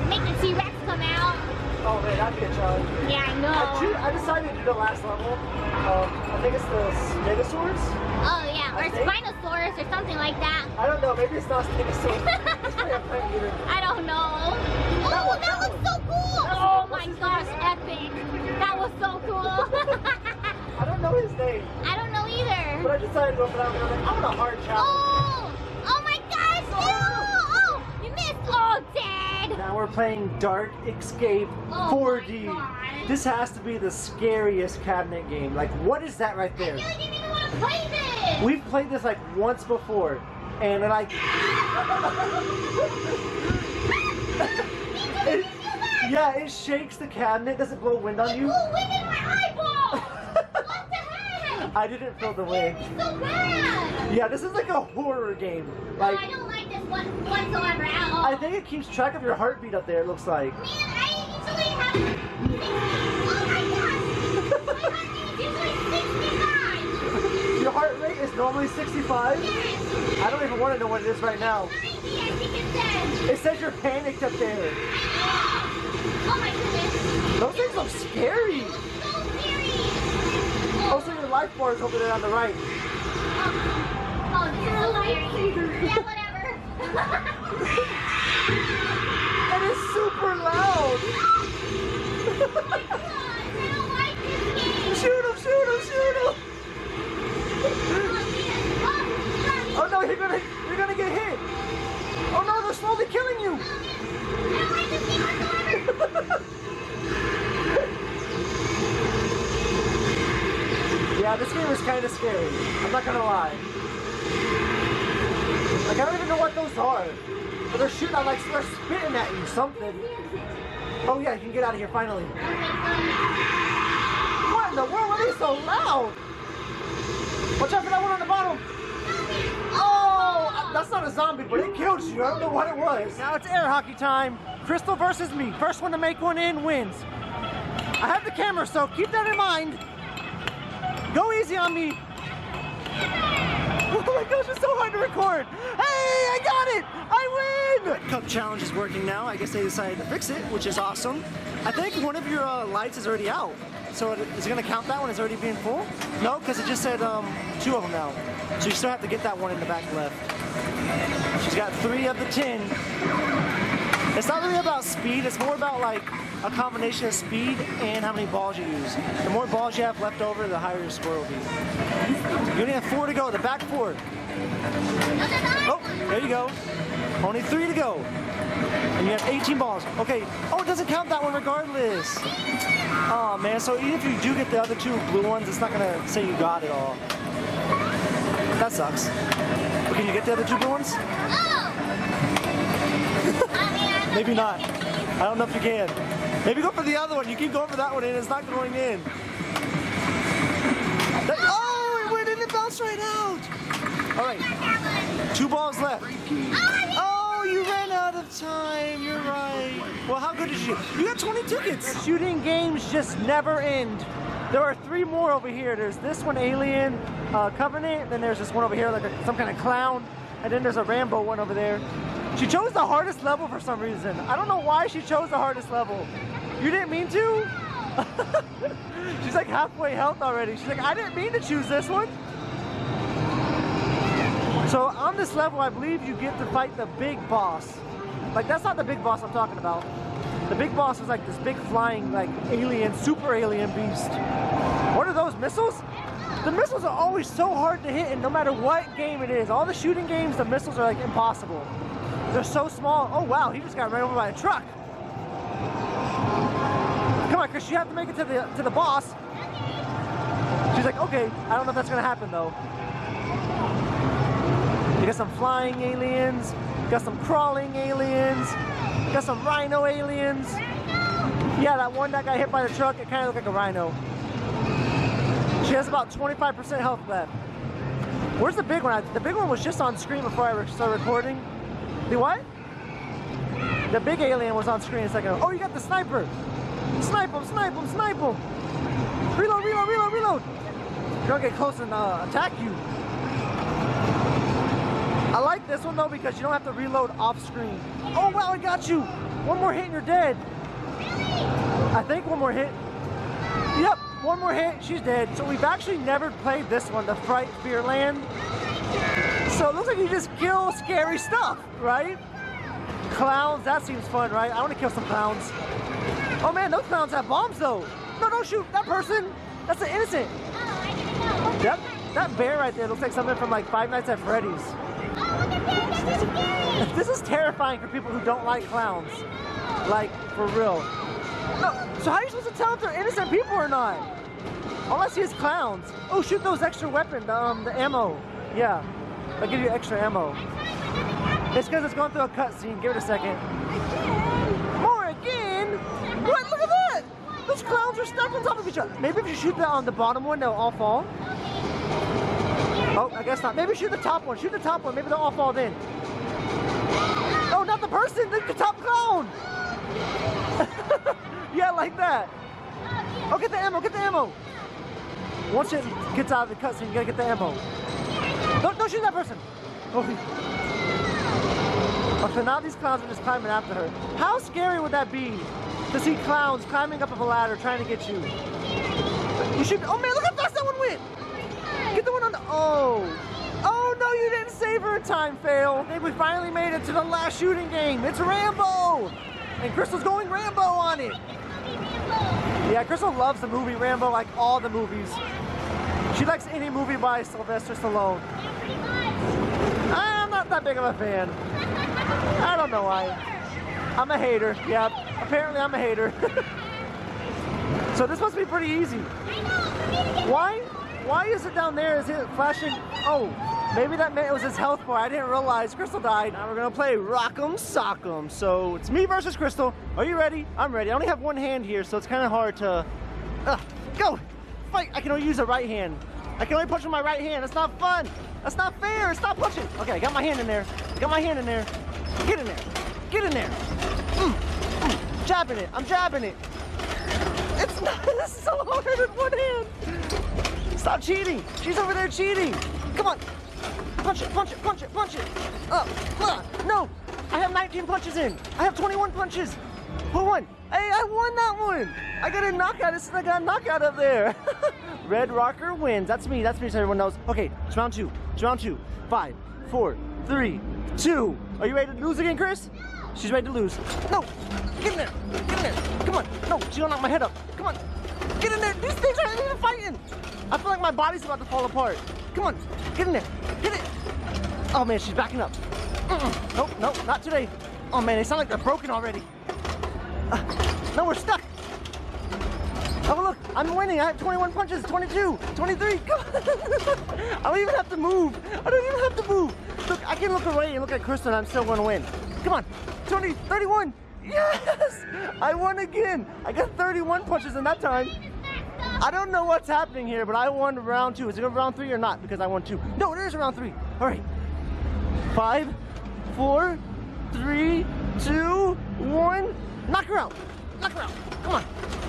Make the T-Rex come out. Oh man, that'd be a challenge. Yeah, I know. I decided to do the last level. I think it's the Stegosaurus. Oh yeah, or Spinosaurus or something like that. I don't know, maybe it's not Stegosaurus. It's probably a plant eater. I don't know. Oh, that looks so cool! Oh my gosh, epic. That was so cool. I don't know his name. I don't know either. But I decided to go for that one. I want a hard challenge. Oh! Oh my gosh, oh. No! Oh, you missed. Oh, dang. Now we're playing Dark Escape 4D. This has to be the scariest cabinet game. Like, what is that right there? I feel like you didn't even want to play this. We've played this like once before, and like, yeah, it shakes the cabinet. Does it blow wind on you? It blew wind in my eyeball. What the heck? I didn't feel the wind. So bad. Yeah, this is like a horror game. Like. No, I don't like this one whatsoever at all. I think it keeps track of your heartbeat up there, it looks like. Man, I usually have... Oh my gosh! My heartbeat is usually 65! Your heart rate is normally 65? Yes! I don't even want to know what it is right now. 90, I think it says. It says you're panicked up there. Oh my goodness. Those things look scary. It looks so scary. Oh. Also, your life bar is over there on the right. Oh, this is so scary. Yeah, whatever. That is super loud! Oh my God, I don't like this game! Shoot him, shoot him, shoot him! Oh no, you're gonna get hit! Oh no, they're slowly killing you! I don't like this game whatsoever! Yeah, this game is kind of scary. I'm not gonna lie. Like, I don't even know what those are. But they're shooting, they're spitting at you, something. Oh yeah, you can get out of here finally. What in the world? Are they so loud? Watch out for that one on the bottom. Oh, that's not a zombie, but it killed you. I don't know what it was. Now it's air hockey time. Crystal versus me. First one to make one in wins. I have the camera, so keep that in mind. Go easy on me. Oh my gosh, it's so hard to record. Hey, I got it! I win! Red Cup Challenge is working now. I guess they decided to fix it, which is awesome. I think one of your lights is already out. So is it gonna count that one as already being full? No, because it just said 2 of them now. So you still have to get that one in the back left. She's got 3 of the 10. It's not really about speed, it's more about like a combination of speed and how many balls you use. The more balls you have left over, the higher your score will be. You only have 4 to go, the back 4. Oh, there you go. Only 3 to go. And you have 18 balls. Okay. Oh, it doesn't count that one regardless. Oh, man. So even if you do get the other 2 blue ones, it's not going to say you got it all. That sucks. But can you get the other 2 blue ones? Oh. Maybe not. I don't know if you can. Maybe go for the other one. You keep going for that one, and it's not going in. Oh, it went in and bounced right out. All right, 2 balls left. Oh, you ran out of time, you're right. Well, how good did you? You got 20 tickets. Shooting games just never end. There are 3 more over here. There's this one, Alien Covenant, then there's this one over here, like some kind of clown, and then there's a Rambo one over there. She chose the hardest level for some reason. I don't know why she chose the hardest level. You didn't mean to? She's like halfway health already. She's like, I didn't mean to choose this one. So on this level, I believe you get to fight the big boss. Like, that's not the big boss I'm talking about. The big boss is like this big flying, like, alien, super alien beast. What are those, missiles? The missiles are always so hard to hit, and no matter what game it is, all the shooting games, the missiles are like impossible. They're so small. Oh wow, he just got ran over by a truck. Come on, Chris, you have to make it to the boss. She's like, okay, I don't know if that's gonna happen though. flying aliens, got some crawling aliens, got some rhino aliens. Rhino! Yeah, that one that got hit by the truck, it kind of looked like a rhino. She has about 25% health left. Where's the big one? The big one was just on screen before I started recording. The what? The big alien was on screen a second ago. Oh, you got the sniper. Snipe him, snipe him, snipe him. Reload, reload, reload, reload. Don't get close and attack you. I like this one though because you don't have to reload off screen. Oh wow, I got you. One more hit and you're dead. I think one more hit. Yep. One more hit, she's dead. So we've actually never played this one, the Fright Fear Land. So it looks like you just kill scary stuff, right? Clowns, that seems fun, right? I want to kill some clowns. Oh man, those clowns have bombs though. No, don't shoot that person. That's an innocent. Oh, I didn't know. Look that bear right there looks like something from like Five Nights at Freddy's. Oh, look at that. That's so scary. This is terrifying for people who don't like clowns. Like, for real. No, so how are you supposed to tell if they're innocent people or not? All I see is clowns. Oh, shoot those extra weapons, the ammo. Yeah, they'll give you extra ammo. It's because it's going through a cutscene. Give it a second. More again? What? Look at that! Those clowns are stuck on top of each other. Maybe if you shoot that on the bottom one, they'll all fall. Oh, I guess not. Maybe shoot the top one. Shoot the top one. Maybe they'll all fall then. Oh, not the person! The top clown! Yeah, like that. Oh, get the ammo, get the ammo. Once it gets out of the cutscene, you gotta get the ammo. Don't shoot that person. Oh. Okay, now these clowns are just climbing after her. How scary would that be to see clowns climbing up of a ladder trying to get you? You should, oh man, look how fast that one went. Get the one on the, oh. Oh no, you didn't save her in time, fail. I think we finally made it to the last shooting game. It's Rambo. And Crystal's going Rambo on it. Yeah, Crystal loves the movie Rambo, like all the movies. She likes any movie by Sylvester Stallone. I'm not that big of a fan. I don't know why. I'm a hater. Yeah, apparently I'm a hater. So this must be pretty easy. Why? Why is it down there? Is it flashing? Oh, maybe that meant it was his health bar. I didn't realize Crystal died. Now we're gonna play Rock'em Sock'em. So it's me versus Crystal. Are you ready? I'm ready. I only have one hand here, so it's kind of hard to go fight. I can only use a right hand. I can only punch with my right hand. That's not fun. That's not fair. Stop punching. Okay, I got my hand in there. I got my hand in there. Get in there. Get in there. Jabbing it. I'm jabbing it. It's not. This is so hard with one hand. Stop cheating. She's over there cheating. Come on. Punch it, punch it, punch it, punch it. No, I have 19 punches in. I have 21 punches. Who won? Hey, I won that one. I got a knockout. It's like I got a knockout up there. Red Rocker wins. That's me. That's me, so everyone knows. Okay, it's round two. It's round two. 5, 4, 3, 2. Are you ready to lose again, Chris? No. She's ready to lose. No, get in there. Get in there. Come on. No, she's gonna knock my head up. Come on. Get in there. These things aren't even fighting. I feel like my body's about to fall apart. Come on. Get in there. Get it. Oh man, she's backing up. Nope, nope, not today. Oh man, they sound like they're broken already. No, we're stuck. Oh look, I'm winning. I have 21 punches, 22, 23. Come on. I don't even have to move. I don't even have to move. Look, I can look away and look at Kristen. I'm still going to win. Come on. 20, 31. Yes! I won again. I got 31 punches in that time. I don't know what's happening here, but I won round two. Is it going to round three or not? Because I won two. No, it is round three. All right. 5, 4, 3, 2, 1. Knock her out. Knock her out. Come on.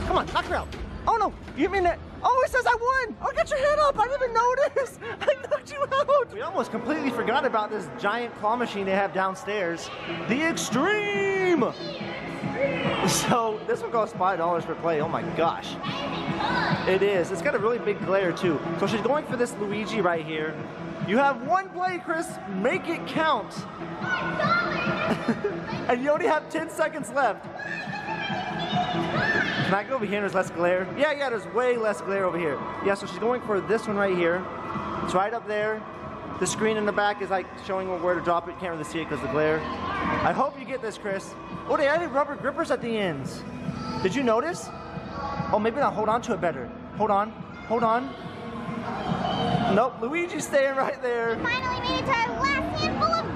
Come on. Knock her out. Oh, no. You mean that? Oh, it says I won. Oh, get your head up. I didn't even notice. I knocked you out. We almost completely forgot about this giant claw machine they have downstairs. The Extreme. So this one costs $5 per play. Oh, my gosh. It is. It's got a really big glare, too. So she's going for this Luigi right here. You have one play, Chris. Make it count. And you only have 10 seconds left. Can I go over here and there's less glare? Yeah, yeah, there's way less glare over here. Yeah, so she's going for this one right here. It's right up there. The screen in the back is like showing where to drop it. Can't really see it because of the glare. I hope you get this, Chris. Oh, they added rubber grippers at the ends. Did you notice? Oh, maybe I'll hold on to it better. Hold on. Hold on. Nope, Luigi's staying right there. We finally made it to our last handful of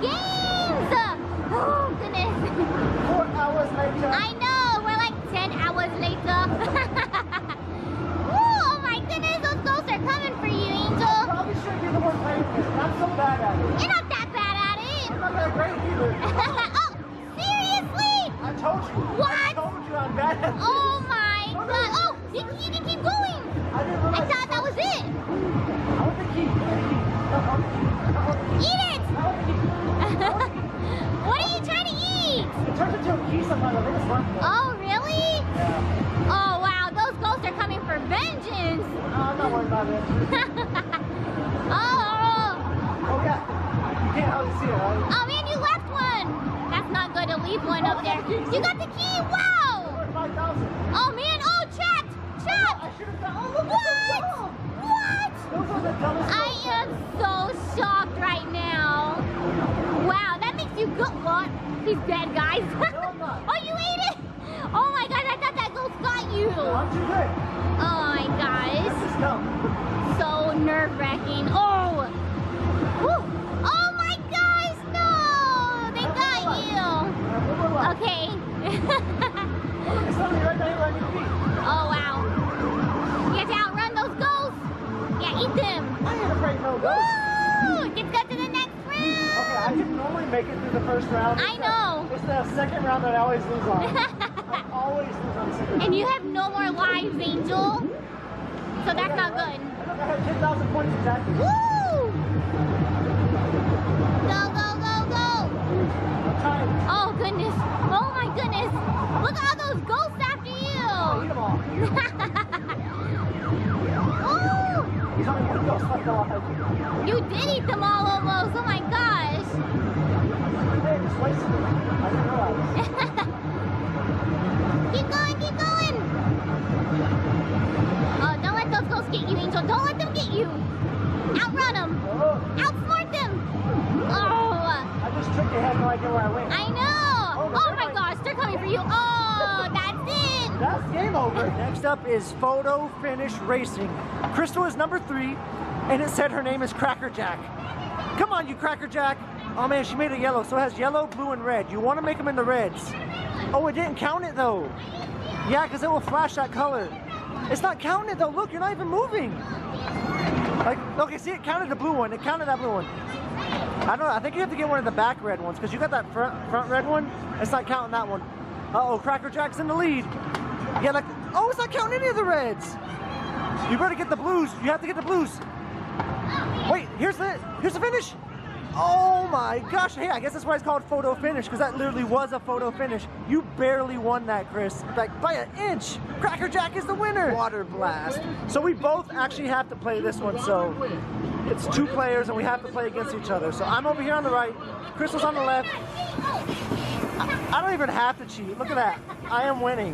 Oh, man, you left one. That's not good to leave one up there. You got the key. Wow. Oh, man. Oh, checked. Checked. What? What? I am so shocked right now. Wow, that makes you good. What? He's dead, guys. Oh, you ate it. Oh, my God. I thought that ghost got you. Oh, my gosh. So nerve-wracking. Oh. Woo. Oh my gosh, no! They got you! Okay. Oh wow. You have to outrun those ghosts! Yeah, eat them! I ain't afraid of no ghosts! Let's go to the next round! Okay, I can normally make it through the first round. I know! It's the second round that I always lose on. I always lose on the second round. And you have no more lives, Angel. So that's not good. I have 10,000 points exactly. Woo! Go, go, go, go! Oh, goodness. Oh, my goodness. Look at all those ghosts after you! Oh, eat them all. Oh! You did eat them all almost. Oh, my gosh. Keep going, keep going! Oh, don't let those ghosts get you, Angel. Don't let them get you. Outrun them. Outsmart them. Oh! I just tricked your head no idea where I went. I know! Oh, my gosh, they're coming for you. Oh, that's it! That's game over. Next up is Photo Finish Racing. Crystal is number 3, and it said her name is Cracker Jack. Come on, you Cracker Jack. Oh, man, she made it yellow, so it has yellow, blue, and red. You want to make them in the reds. Oh, it didn't count it, though. Yeah, because it will flash that color. It's not counting it, though. Look, you're not even moving. Like, okay, see, it counted the blue one. It counted that blue one. I don't know. I think you have to get one of the back red ones because you got that front red one. It's not counting that one. Uh-oh, Cracker Jack's in the lead. Yeah, like, oh, it's not counting any of the reds. You better get the blues. You have to get the blues. Wait, here's the finish. Oh, my gosh. Hey, I guess that's why it's called photo finish because that literally was a photo finish. You barely won that, Chris. Like, by an inch. Cracker Jack is the winner. Water blast. So we both actually have to play this one, so... It's 2 players and we have to play against each other. So I'm over here on the right, Crystal's on the left. I don't even have to cheat. Look at that. I am winning.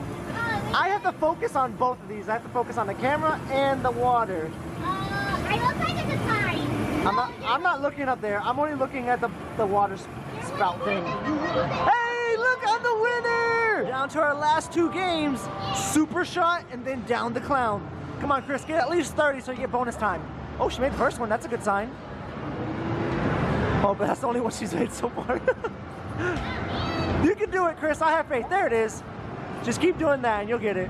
I have to focus on both of these. I have to focus on the camera and the water. I look like it's a sign. I'm not looking up there. I'm only looking at the water spout thing. Hey, look, I'm the winner! Down to our last 2 games, Super Shot and then Down the Clown. Come on, Chris, get at least 30 so you get bonus time. Oh, she made the first one. That's a good sign. Oh, but that's the only one she's made so far. You can do it, Chris. I have faith. There it is. Just keep doing that, and you'll get it.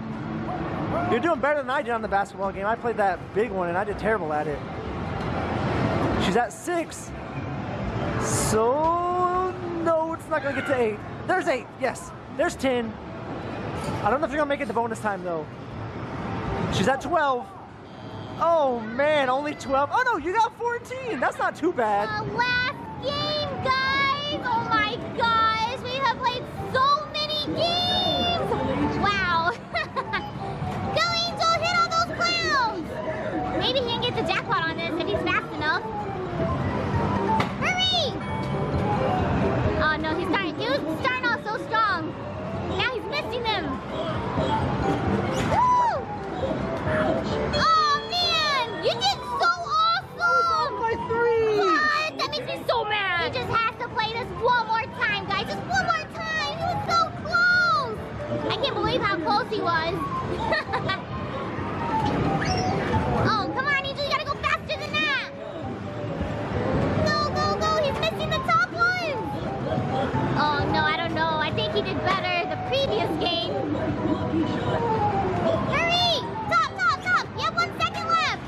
You're doing better than I did on the basketball game. I played that big one, and I did terrible at it. She's at 6. So, no, it's not going to get to 8. There's 8. Yes. There's 10. I don't know if you're going to make it to bonus time, though. She's at 12. Oh man, only 12. Oh no, you got 14. That's not too bad. Last game, guys. Oh my gosh, we have played so many games. Wow. Go, Angel, hit all those clowns. Maybe he can get the jackpot on this if he's fast enough. Hurry! Oh no, he was starting off so strong. Now he's missing them. Woo! Oh! You did so awesome! I was up by 3! What? That makes me so mad! You just have to play this one more time, guys. Just one more time! He was so close! I can't believe how close he was. Oh, come on, Angel. You gotta go faster than that! Go, go, go! He's missing the top one! Oh, no, I don't know. I think he did better the previous game. Hurry! Stop, stop, stop! You have 1 second left!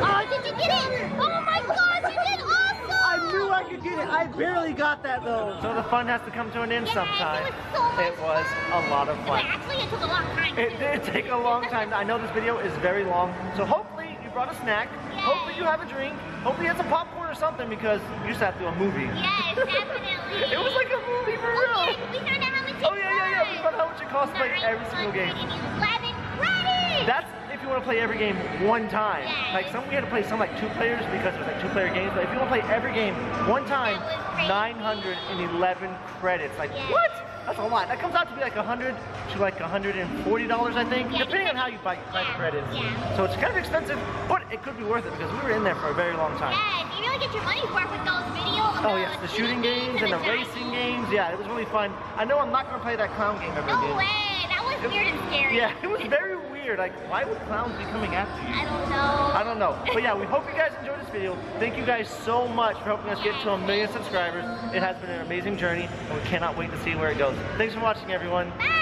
Oh, did you get it? Oh my gosh, you did awesome! I knew I could get it. I barely got that though. So the fun has to come to an end sometime. It was a lot of fun. Actually, it took a long time. It did take a long time. I know this video is very long. So hopefully you brought a snack. Yes. Hopefully you have a drink. Hopefully you had some popcorn or something because you sat through a movie. Yes, definitely. It was like a movie for real. We found out how much it cost. Oh yeah, yeah, yeah. We found out how much it cost to play every single game. $11. That's if you want to play every game one time. Yeah. Like some we had to play some like 2 players because it was like 2-player games, but if you want to play every game one time, 911 credits. Like yeah. What? That's a lot. That comes out to be like $100 to like $140, I think, yeah, depending on how you buy yeah. credits. Yeah. So it's kind of expensive, but it could be worth it because we were in there for a very long time. Yeah, you really get your money worth with those videos. Oh yes, the shooting games and the racing games. Yeah, it was really fun. I know I'm not gonna play that clown game ever again. No way. That was weird and scary. Yeah, it was very weird. Like, why would clowns be coming after you? I don't know. I don't know. But yeah, we hope you guys enjoyed this video. Thank you guys so much for helping us get to 1 million subscribers. It has been an amazing journey, and we cannot wait to see where it goes. Thanks for watching, everyone. Bye.